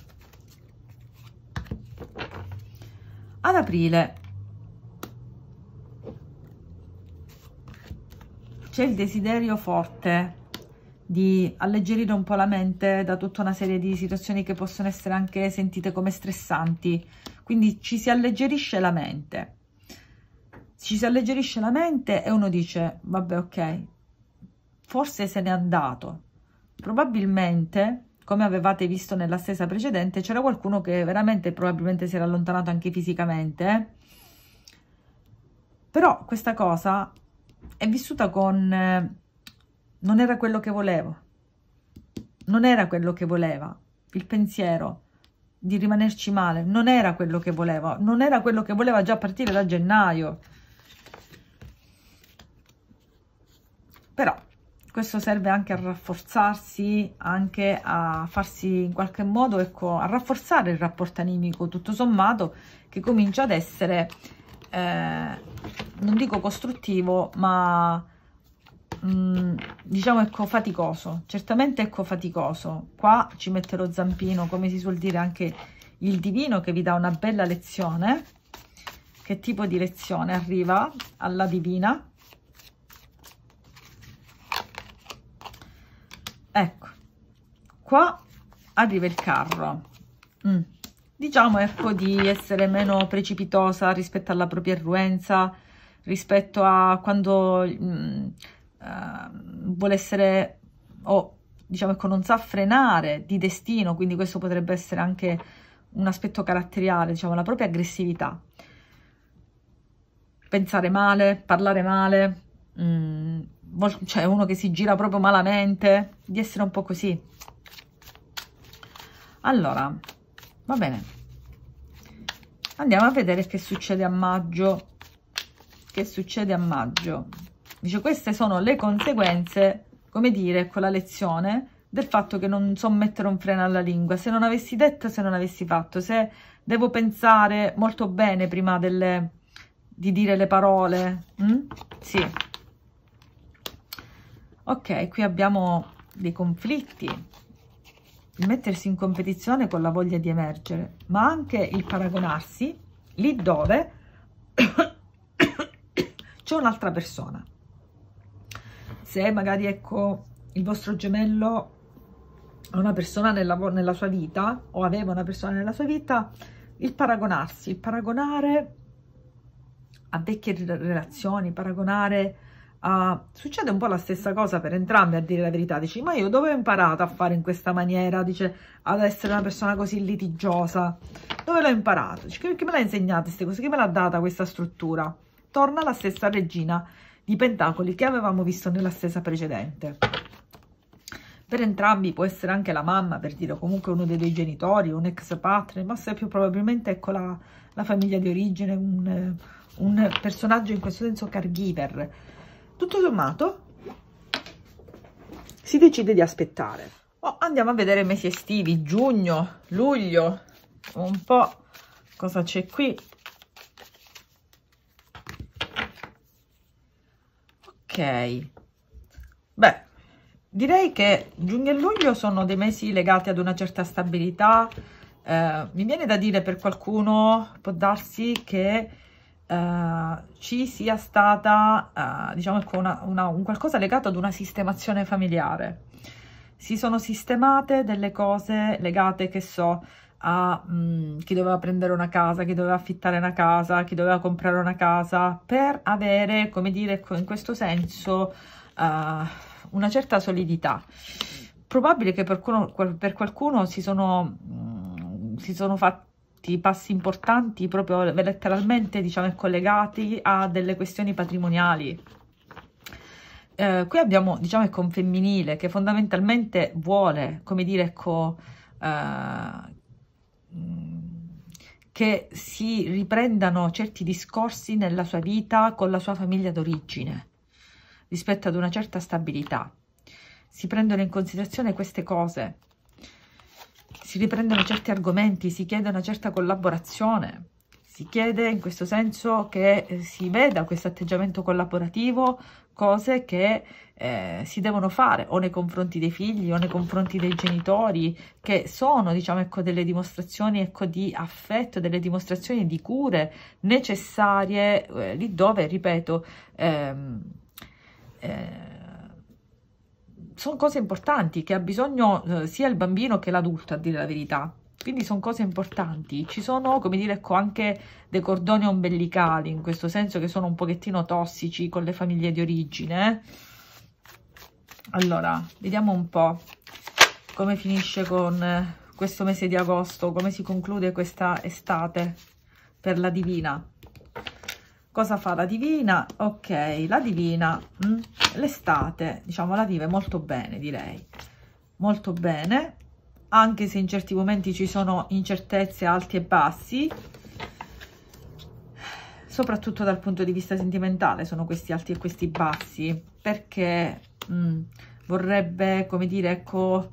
Ad aprile c'è il desiderio forte di alleggerire un po' la mente da tutta una serie di situazioni che possono essere anche sentite come stressanti, quindi ci si alleggerisce la mente. Ci si alleggerisce la mente e uno dice vabbè, ok, forse se n'è andato. Probabilmente, come avevate visto nella stesa precedente, c'era qualcuno che veramente probabilmente si era allontanato anche fisicamente, però questa cosa è vissuta con non era quello che volevo, non era quello che voleva, il pensiero di rimanerci male non era quello che voleva, non era quello che voleva già a partire da gennaio. Però questo serve anche a rafforzarsi, anche a farsi in qualche modo, ecco, a rafforzare il rapporto animico tutto sommato, che comincia ad essere non dico costruttivo, ma diciamo, ecco, faticoso. Certamente, ecco, faticoso. Qua ci mette lo zampino, come si suol dire, anche il divino, che vi dà una bella lezione. Che tipo di lezione arriva alla divina? Ecco, qua arriva il carro. Diciamo, ecco, di essere meno precipitosa rispetto alla propria irruenza, rispetto a quando vuole essere, o diciamo, ecco, non sa frenare di destino, quindi questo potrebbe essere anche un aspetto caratteriale, diciamo, la propria aggressività. Pensare male, parlare male, cioè uno che si gira proprio malamente, di essere un po' così. Allora, va bene, andiamo a vedere che succede a maggio. Che succede a maggio? Dice, queste sono le conseguenze, come dire, con la lezione del fatto che non so mettere un freno alla lingua. Se non avessi detto, se non avessi fatto, se devo pensare molto bene prima di dire le parole. Sì. Ok, qui abbiamo dei conflitti. Il mettersi in competizione con la voglia di emergere, ma anche il paragonarsi lì dove c'è un'altra persona. Se magari, ecco, il vostro gemello ha una persona nella sua vita, o aveva una persona nella sua vita, il paragonarsi, il paragonare a vecchie relazioni, paragonare succede un po' la stessa cosa per entrambi, a dire la verità. Dici, ma io dove ho imparato a fare in questa maniera, dice, ad essere una persona così litigiosa? Dove l'ho imparato? Dice, che me l'ha insegnata queste cose, che me l'ha data questa struttura? Torna la stessa regina di pentacoli che avevamo visto nella stessa precedente. Per entrambi può essere anche la mamma, per dire, o comunque uno dei due genitori, un ex padre, ma se più probabilmente, ecco, la famiglia di origine, un personaggio in questo senso caregiver. Tutto sommato si decide di aspettare. Andiamo a vedere i mesi estivi, giugno, luglio, un po' cosa c'è qui. Ok, beh, direi che giugno e luglio sono dei mesi legati ad una certa stabilità. Mi viene da dire, per qualcuno può darsi che ci sia stata diciamo un qualcosa legato ad una sistemazione familiare. Si sono sistemate delle cose legate, che so, a chi doveva prendere una casa, chi doveva affittare una casa, chi doveva comprare una casa, per avere, come dire, in questo senso una certa solidità. Probabile che per qualcuno si sono fatti passi importanti, proprio letteralmente, diciamo, collegati a delle questioni patrimoniali. Qui abbiamo, diciamo, ecco, un femminile che fondamentalmente vuole, come dire, ecco, che si riprendano certi discorsi nella sua vita con la sua famiglia d'origine rispetto ad una certa stabilità. si prendono in considerazione queste cose, si riprendono certi argomenti, si chiede una certa collaborazione, si chiede in questo senso che si veda questo atteggiamento collaborativo, cose che si devono fare o nei confronti dei figli o nei confronti dei genitori, che sono, diciamo, ecco, delle dimostrazioni, ecco, di affetto, delle dimostrazioni di cure necessarie lì dove, ripeto, sono cose importanti che ha bisogno sia il bambino che l'adulto, a dire la verità. Quindi sono cose importanti, ci sono, come dire, ecco, anche dei cordoni ombelicali, in questo senso che sono un pochettino tossici con le famiglie di origine. Allora, vediamo un po' come finisce con questo mese di agosto, come si conclude questa estate per la Divina. Cosa fa la Divina? Ok, la Divina l'estate, diciamo, la vive molto bene, direi, molto bene, anche se in certi momenti ci sono incertezze, alti e bassi, soprattutto dal punto di vista sentimentale sono questi alti e questi bassi, perché vorrebbe, come dire, ecco,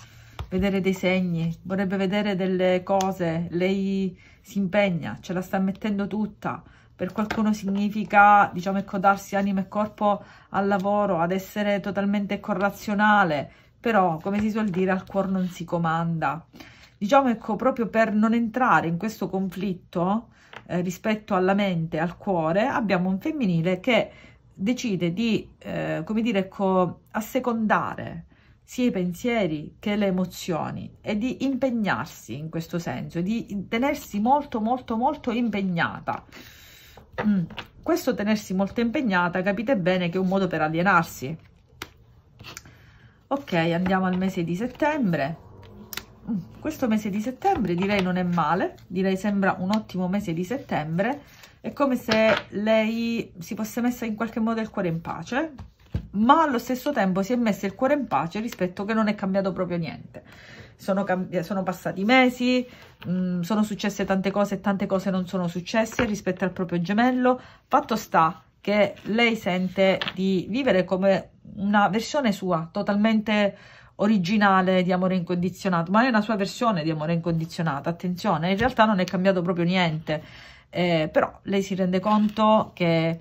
vedere dei segni, vorrebbe vedere delle cose, lei si impegna, ce la sta mettendo tutta, per qualcuno significa, diciamo, ecco, darsi anima e corpo al lavoro, ad essere totalmente corrazionale, però, come si suol dire, al cuor non si comanda. Diciamo, ecco, proprio per non entrare in questo conflitto rispetto alla mente, al cuore, abbiamo un femminile che decide di, come dire, ecco, assecondare sia i pensieri che le emozioni e di impegnarsi in questo senso, di tenersi molto, molto, molto impegnata. Questo tenersi molto impegnata, capite bene che è un modo per alienarsi. Ok, andiamo al mese di settembre. Questo mese di settembre direi non è male, direi sembra un ottimo mese di settembre. È come se lei si fosse messa in qualche modo il cuore in pace, ma allo stesso tempo si è messa il cuore in pace rispetto che non è cambiato proprio niente. Sono passati mesi, sono successe tante cose e tante cose non sono successe rispetto al proprio gemello. Fatto sta che lei sente di vivere come una versione sua, totalmente originale di amore incondizionato, ma è una sua versione di amore incondizionato, attenzione, in realtà non è cambiato proprio niente, però lei si rende conto che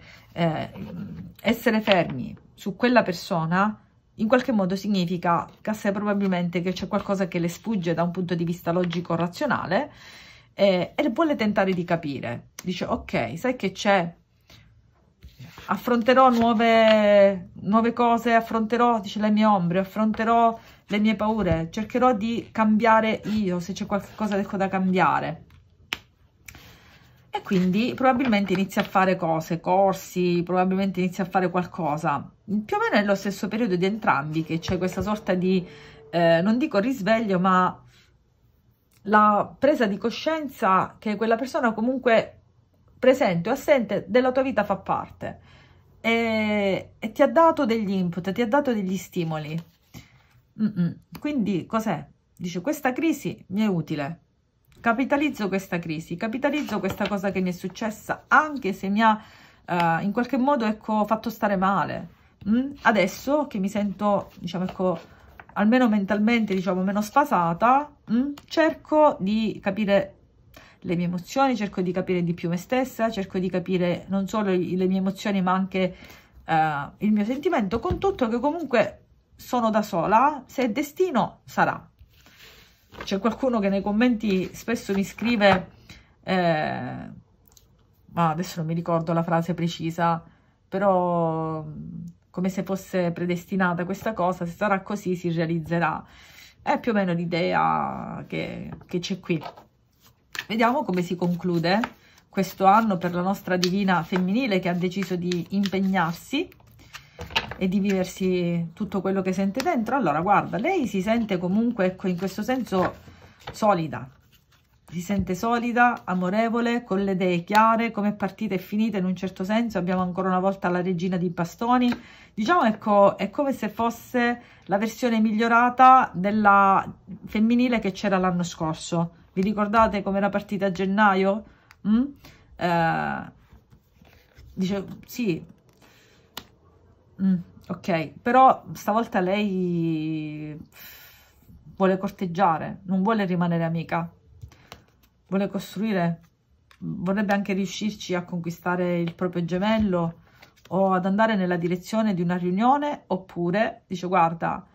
essere fermi su quella persona in qualche modo significa che assai probabilmente che c'è qualcosa che le sfugge da un punto di vista logico-razionale, e vuole tentare di capire. Dice, ok, sai che c'è? Affronterò nuove cose, affronterò, dice, le mie ombre, affronterò le mie paure, cercherò di cambiare io, se c'è qualcosa da cambiare. E quindi probabilmente inizia a fare cose, corsi, probabilmente inizia a fare qualcosa. Più o meno è lo stesso periodo di entrambi, che c'è questa sorta di, non dico risveglio, ma la presa di coscienza che quella persona comunque presente o assente della tua vita fa parte, e ti ha dato degli input, ti ha dato degli stimoli. Quindi cos'è? Dice, questa crisi mi è utile. Capitalizzo questa crisi, capitalizzo questa cosa che mi è successa, anche se mi ha in qualche modo, ecco, fatto stare male. Adesso che mi sento, diciamo, ecco, almeno mentalmente, diciamo, meno sfasata, cerco di capire le mie emozioni, cerco di capire di più me stessa, cerco di capire non solo le mie emozioni ma anche il mio sentimento, con tutto che comunque sono da sola, se è destino sarà. C'è qualcuno che nei commenti spesso mi scrive, ma adesso non mi ricordo la frase precisa, però come se fosse predestinata questa cosa, se sarà così si realizzerà. È più o meno l'idea che c'è qui. Vediamo come si conclude questo anno per la nostra Divina femminile, che ha deciso di impegnarsi e di viversi tutto quello che sente dentro. Allora, guarda, lei si sente comunque, ecco, in questo senso solida, si sente solida, amorevole, con le idee chiare, come è partita e finita in un certo senso. Abbiamo ancora una volta la regina di bastoni, diciamo, ecco, è come se fosse la versione migliorata della femminile che c'era l'anno scorso. Vi ricordate come era partita a gennaio? Dice, sì, Ok, però stavolta lei vuole corteggiare, non vuole rimanere amica, vuole costruire, vorrebbe anche riuscirci a conquistare il proprio gemello o ad andare nella direzione di una riunione, oppure dice guarda,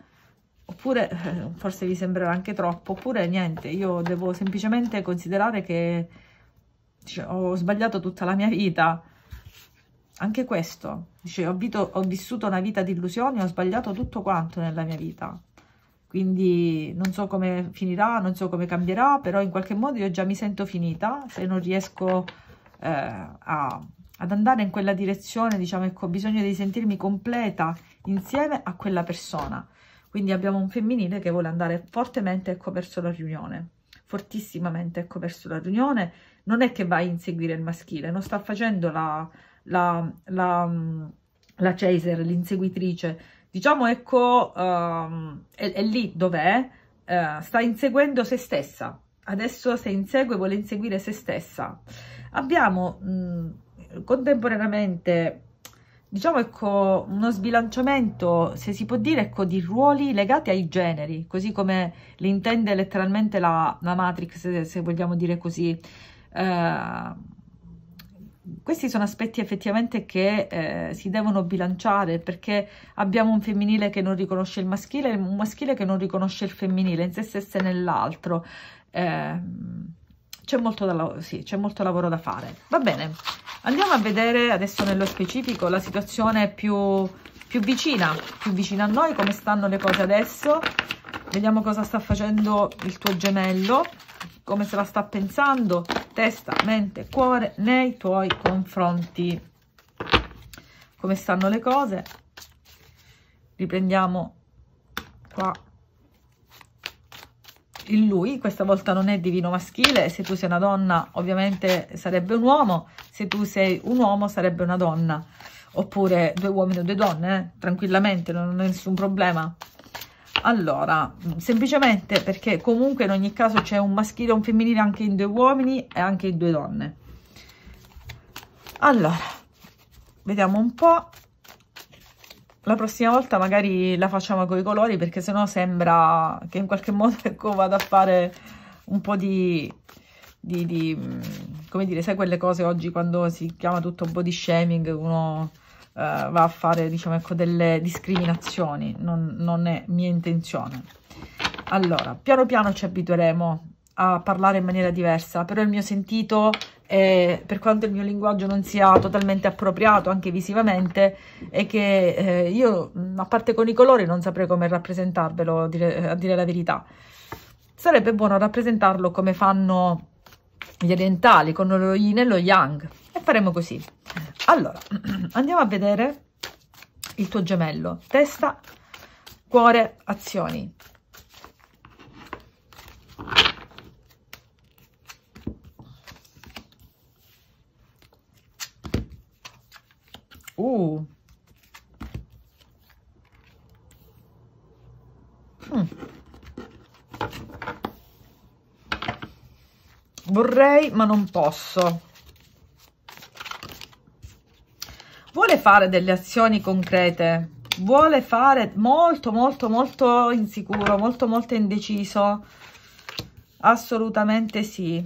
oppure forse vi sembrerà anche troppo, oppure niente, io devo semplicemente considerare che ho sbagliato tutta la mia vita. Anche questo, dice, ho vissuto una vita di illusioni, ho sbagliato tutto quanto nella mia vita, quindi non so come finirà, non so come cambierà, però in qualche modo io già mi sento finita se non riesco ad andare in quella direzione, diciamo, ecco, ho bisogno di sentirmi completa insieme a quella persona. Quindi abbiamo un femminile che vuole andare fortemente, ecco, verso la riunione, fortissimamente, ecco, verso la riunione, non è che va a inseguire il maschile, non sta facendo la chaser, l'inseguitrice, diciamo, ecco, è lì dov'è, sta inseguendo se stessa, adesso se insegue vuole inseguire se stessa. Abbiamo contemporaneamente, diciamo, ecco, uno sbilanciamento, se si può dire, ecco, di ruoli legati ai generi, così come li intende letteralmente la Matrix, se vogliamo dire così. Questi sono aspetti effettivamente che si devono bilanciare, perché abbiamo un femminile che non riconosce il maschile, un maschile che non riconosce il femminile in se stesso e nell'altro. C'è molto, sì, c'è molto lavoro da fare. Va bene, andiamo a vedere adesso nello specifico la situazione più vicina a noi, come stanno le cose adesso. Vediamo cosa sta facendo il tuo gemello, come se la sta pensando, testa, mente, cuore, nei tuoi confronti. Come stanno le cose? Riprendiamo qua. Il lui, questa volta non è divino maschile, se tu sei una donna ovviamente sarebbe un uomo, se tu sei un uomo sarebbe una donna, oppure due uomini o due donne, tranquillamente, non è nessun problema. Allora, semplicemente perché comunque in ogni caso c'è un maschile e un femminile anche in due uomini e anche in due donne. Allora, vediamo un po'. La prossima volta magari la facciamo con i colori, perché sennò sembra che in qualche modo, ecco, vada a fare un po' di come dire, sai quelle cose oggi quando si chiama tutto body shaming, uno va a fare, diciamo, ecco, delle discriminazioni, non è mia intenzione. Allora, piano piano ci abitueremo a parlare in maniera diversa, però il mio sentito, per quanto il mio linguaggio non sia totalmente appropriato anche visivamente, è che io, a parte con i colori, non saprei come rappresentarvelo, a dire la verità. Sarebbe buono rappresentarlo come fanno gli orientali, con lo yin e lo yang, e faremo così. Allora, andiamo a vedere il tuo gemello, testa, cuore, azioni. Vorrei ma non posso. Vuole fare delle azioni concrete, vuole fare, molto molto molto insicuro, molto molto indeciso, assolutamente sì.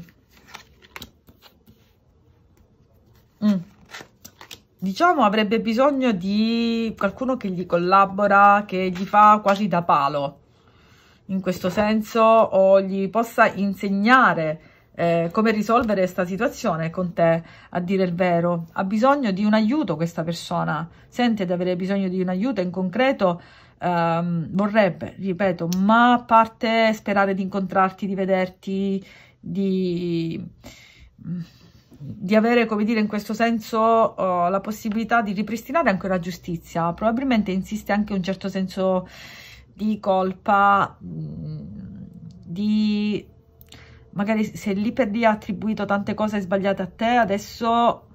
Diciamo avrebbe bisogno di qualcuno che gli collabora, che gli fa quasi da palo, in questo senso, o gli possa insegnare come risolvere questa situazione con te, a dire il vero. Ha bisogno di un aiuto questa persona, sente di avere bisogno di un aiuto in concreto, vorrebbe, ripeto, ma a parte sperare di incontrarti, di vederti, di avere, come dire, in questo senso la possibilità di ripristinare anche la giustizia, probabilmente insiste anche un certo senso di colpa, di magari se lì per lì ha attribuito tante cose sbagliate a te, adesso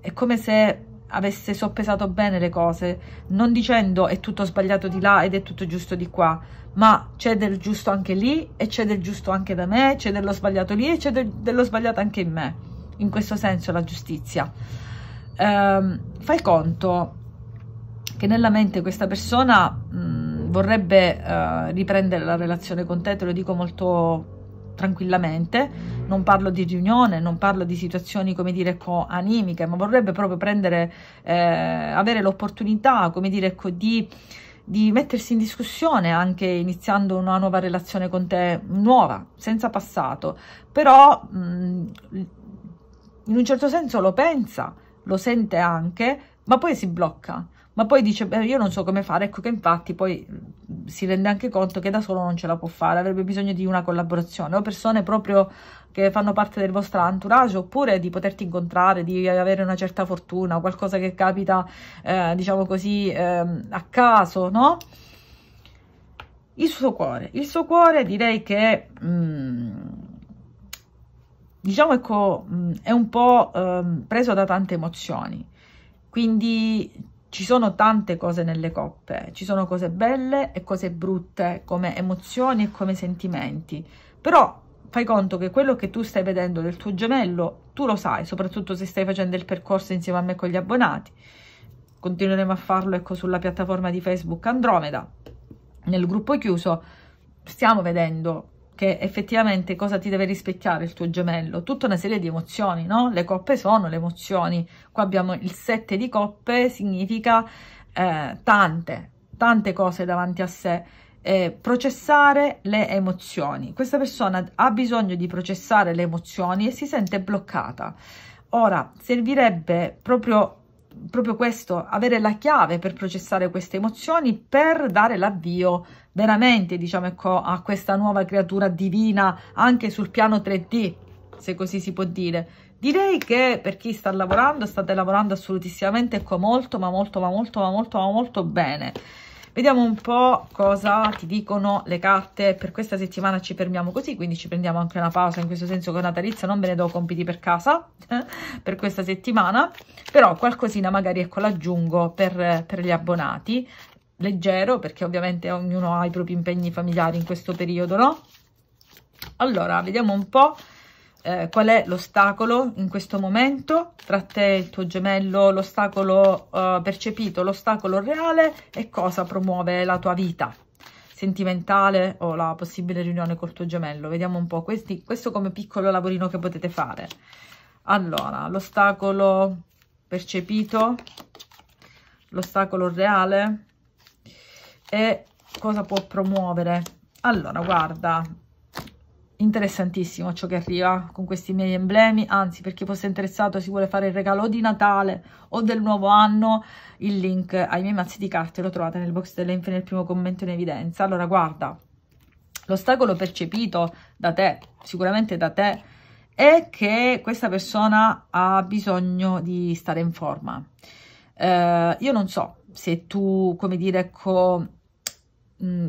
è come se avesse soppesato bene le cose, non dicendo è tutto sbagliato di là ed è tutto giusto di qua, ma c'è del giusto anche lì e c'è del giusto anche da me, c'è dello sbagliato lì e c'è dello sbagliato anche in me. In questo senso la giustizia, fai conto che nella mente questa persona vorrebbe riprendere la relazione con te, te lo dico molto tranquillamente, non parlo di riunione, non parlo di situazioni, come dire, animiche, ma vorrebbe proprio prendere, avere l'opportunità, come dire, di mettersi in discussione, anche iniziando una nuova relazione con te, nuova, senza passato, però in un certo senso lo pensa, lo sente anche, ma poi si blocca, ma poi dice, beh, io non so come fare, ecco che infatti poi si rende anche conto che da solo non ce la può fare, avrebbe bisogno di una collaborazione, o persone proprio che fanno parte del vostro entourage, oppure di poterti incontrare, di avere una certa fortuna, qualcosa che capita, diciamo così, a caso, no? Il suo cuore direi che, diciamo, ecco, è un po' preso da tante emozioni, quindi ci sono tante cose nelle coppe, ci sono cose belle e cose brutte, come emozioni e come sentimenti, però fai conto che quello che tu stai vedendo del tuo gemello, tu lo sai, soprattutto se stai facendo il percorso insieme a me con gli abbonati, continueremo a farlo, ecco, sulla piattaforma di Facebook Andromeda, nel gruppo chiuso, stiamo vedendo che effettivamente cosa ti deve rispecchiare il tuo gemello, tutta una serie di emozioni, no? Le coppe sono le emozioni, qua abbiamo il 7 di coppe, significa tante cose davanti a sé, processare le emozioni, questa persona ha bisogno di processare le emozioni e si sente bloccata, ora servirebbe proprio questo, avere la chiave per processare queste emozioni, per dare l'avvio veramente, diciamo, ecco, a questa nuova creatura divina anche sul piano 3D, se così si può dire. Direi che per chi sta lavorando, state lavorando assolutissimamente, ecco, molto bene. Vediamo un po' cosa ti dicono le carte. Per questa settimana ci fermiamo così, quindi ci prendiamo anche una pausa, in questo senso che natalizia non ve ne do compiti per casa per questa settimana, però qualcosina magari, ecco, l'aggiungo per gli abbonati, leggero, perché ovviamente ognuno ha i propri impegni familiari in questo periodo, no? Allora, vediamo un po' qual è l'ostacolo in questo momento tra te e il tuo gemello, l'ostacolo percepito, l'ostacolo reale, e cosa promuove la tua vita sentimentale o la possibile riunione col tuo gemello. Vediamo un po' questo come piccolo lavorino che potete fare. Allora, l'ostacolo percepito, l'ostacolo reale e cosa può promuovere. Allora, guarda, interessantissimo ciò che arriva con questi miei emblemi, anzi, per chi fosse interessato, si vuole fare il regalo di Natale o del nuovo anno, il link ai miei mazzi di carte lo trovate nel box delle info, nel primo commento in evidenza. Allora, guarda, l'ostacolo percepito da te, sicuramente da te, è che questa persona ha bisogno di stare in forma. Io non so se tu, come dire, ecco,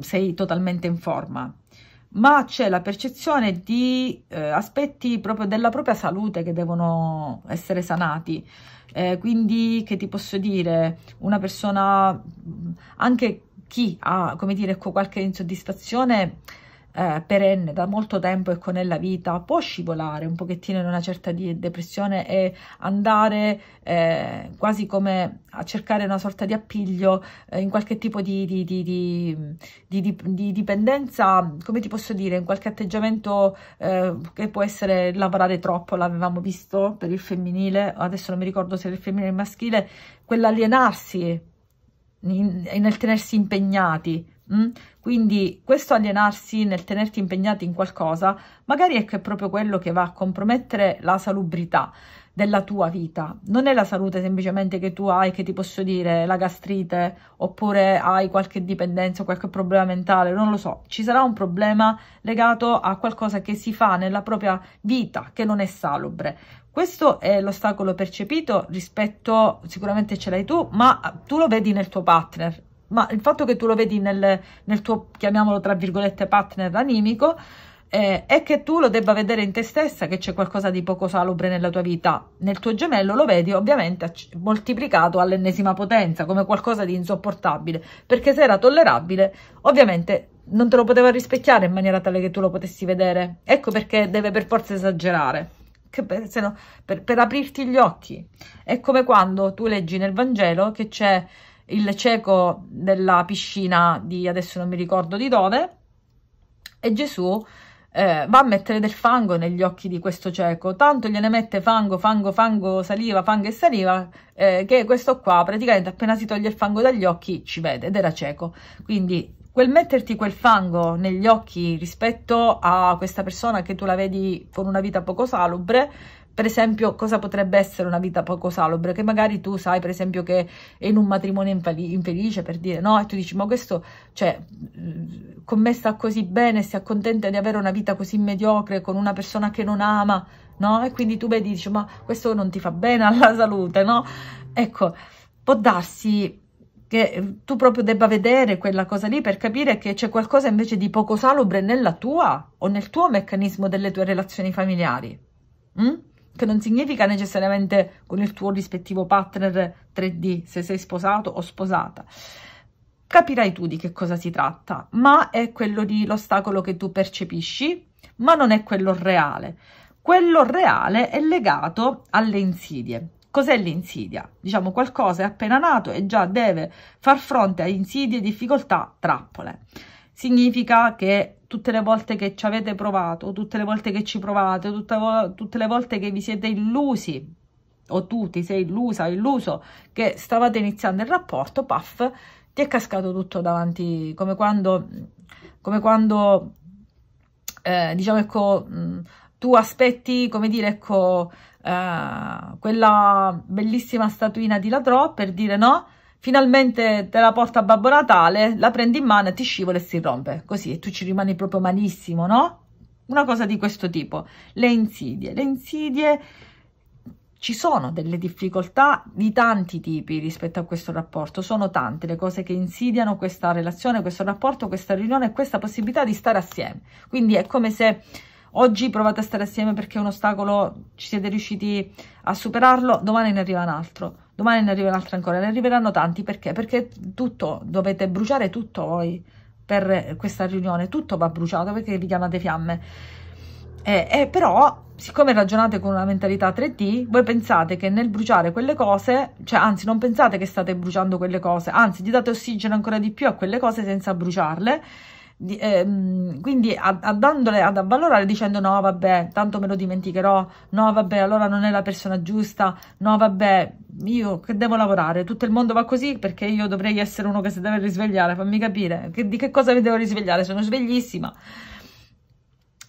sei totalmente in forma, ma c'è la percezione di aspetti proprio della propria salute che devono essere sanati, quindi, che ti posso dire, una persona, anche chi ha, come dire, ecco, qualche insoddisfazione perenne da molto tempo, ecco, nella vita, può scivolare un pochettino in una certa depressione e andare quasi come a cercare una sorta di appiglio in qualche tipo di dipendenza, come ti posso dire, in qualche atteggiamento che può essere lavorare troppo, l'avevamo visto per il femminile, adesso non mi ricordo se era il femminile o il maschile, quell'alienarsi nel tenersi impegnati. Quindi questo alienarsi nel tenerti impegnati in qualcosa, magari, ecco, è proprio quello che va a compromettere la salubrità della tua vita. Non è la salute semplicemente che tu hai, che ti posso dire, la gastrite, oppure hai qualche dipendenza, qualche problema mentale, non lo so, ci sarà un problema legato a qualcosa che si fa nella propria vita che non è salubre. Questo è l'ostacolo percepito, rispetto, sicuramente ce l'hai tu, ma tu lo vedi nel tuo partner. Ma il fatto che tu lo vedi nel tuo, chiamiamolo tra virgolette, partner animico, è che tu lo debba vedere in te stessa che c'è qualcosa di poco salubre nella tua vita. Nel tuo gemello lo vedi ovviamente moltiplicato all'ennesima potenza, come qualcosa di insopportabile, perché se era tollerabile ovviamente non te lo poteva rispecchiare in maniera tale che tu lo potessi vedere. Ecco perché deve per forza esagerare, che per aprirti gli occhi. È come quando tu leggi nel Vangelo che c'è il cieco della piscina di adesso non mi ricordo di dove, e Gesù va a mettere del fango negli occhi di questo cieco, tanto gliene mette fango, saliva, che questo qua praticamente appena si toglie il fango dagli occhi ci vede, ed era cieco. Quindi quel metterti quel fango negli occhi rispetto a questa persona che tu la vedi con una vita poco salubre, per esempio, cosa potrebbe essere una vita poco salubre? Che magari tu sai, per esempio, che è in un matrimonio infelice, per dire, no? E tu dici, ma questo, cioè, con me sta così bene, si accontenta di avere una vita così mediocre, con una persona che non ama, no? E quindi tu vedi, dici, ma questo non ti fa bene alla salute, no? Ecco, può darsi che tu proprio debba vedere quella cosa lì per capire che c'è qualcosa invece di poco salubre nella tua o nel tuo meccanismo delle tue relazioni familiari. Che non significa necessariamente con il tuo rispettivo partner 3D, se sei sposato o sposata. Capirai tu di che cosa si tratta, ma è quello di l'ostacolo che tu percepisci, ma non è quello reale. Quello reale è legato alle insidie. Cos'è l'insidia? Diciamo qualcosa è appena nato e già deve far fronte a insidie, difficoltà, trappole. Significa che tutte le volte che ci avete provato, tutte le volte che ci provate, tutte le volte che vi siete illusi, o tu ti sei illusa o illuso, che stavate iniziando il rapporto, puff, ti è cascato tutto davanti, come quando diciamo, ecco, tu aspetti, come dire, ecco, quella bellissima statuina di Lladrò, per dire, no? Finalmente te la porta a Babbo Natale, la prendi in mano, ti scivola e si rompe, così, e tu ci rimani proprio malissimo, no? Una cosa di questo tipo. Le insidie, ci sono delle difficoltà di tanti tipi rispetto a questo rapporto, sono tante le cose che insidiano questa relazione, questo rapporto, questa riunione e questa possibilità di stare assieme. Quindi è come se oggi provate a stare assieme perché un ostacolo ci siete riusciti a superarlo, domani ne arriva un altro. Domani ne arriva un'altra ancora, ne arriveranno tanti, perché? Perché tutto, dovete bruciare tutto voi per questa riunione, tutto va bruciato perché vi chiamate fiamme. Però, siccome ragionate con una mentalità 3D, voi pensate che nel bruciare quelle cose, cioè anzi non pensate che state bruciando quelle cose, anzi gli date ossigeno ancora di più a quelle cose senza bruciarle, quindi dandole ad avvalorare dicendo no vabbè tanto me lo dimenticherò, no vabbè allora non è la persona giusta, no vabbè io che devo lavorare, tutto il mondo va così perché io dovrei essere uno che si deve risvegliare, fammi capire di che cosa mi devo risvegliare, sono sveglissima.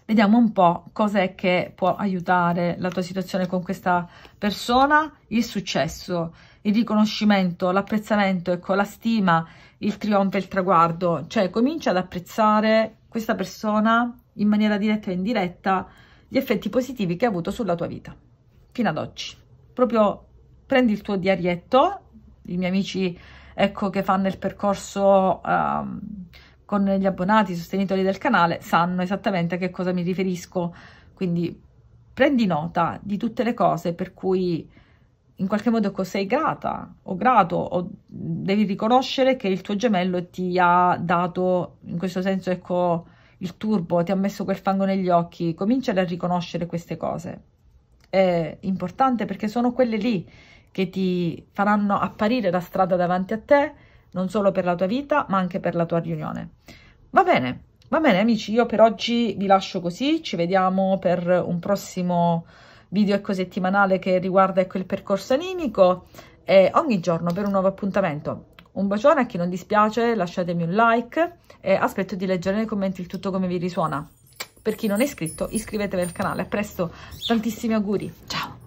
Vediamo un po' cos'è che può aiutare la tua situazione con questa persona: il successo, il riconoscimento, l'apprezzamento, ecco, la stima, il trionfo e il traguardo. Cioè comincia ad apprezzare questa persona in maniera diretta e indiretta, gli effetti positivi che ha avuto sulla tua vita fino ad oggi. Proprio prendi il tuo diarietto, i miei amici, ecco, che fanno il percorso con gli abbonati, sostenitori del canale, sanno esattamente a che cosa mi riferisco. Quindi prendi nota di tutte le cose per cui in qualche modo sei grata o grato, o devi riconoscere che il tuo gemello ti ha dato, in questo senso, ecco, il turbo, ti ha messo quel fango negli occhi. Cominciare a riconoscere queste cose è importante, perché sono quelle lì che ti faranno apparire la strada davanti a te, non solo per la tua vita ma anche per la tua riunione. Va bene amici, io per oggi vi lascio così, ci vediamo per un prossimo video, ecco, settimanale che riguarda, ecco, il percorso animico, e ogni giorno per un nuovo appuntamento. Un bacione, a chi non dispiace lasciatemi un like e aspetto di leggere nei commenti il tutto come vi risuona. Per chi non è iscritto, iscrivetevi al canale. A presto, tantissimi auguri, ciao!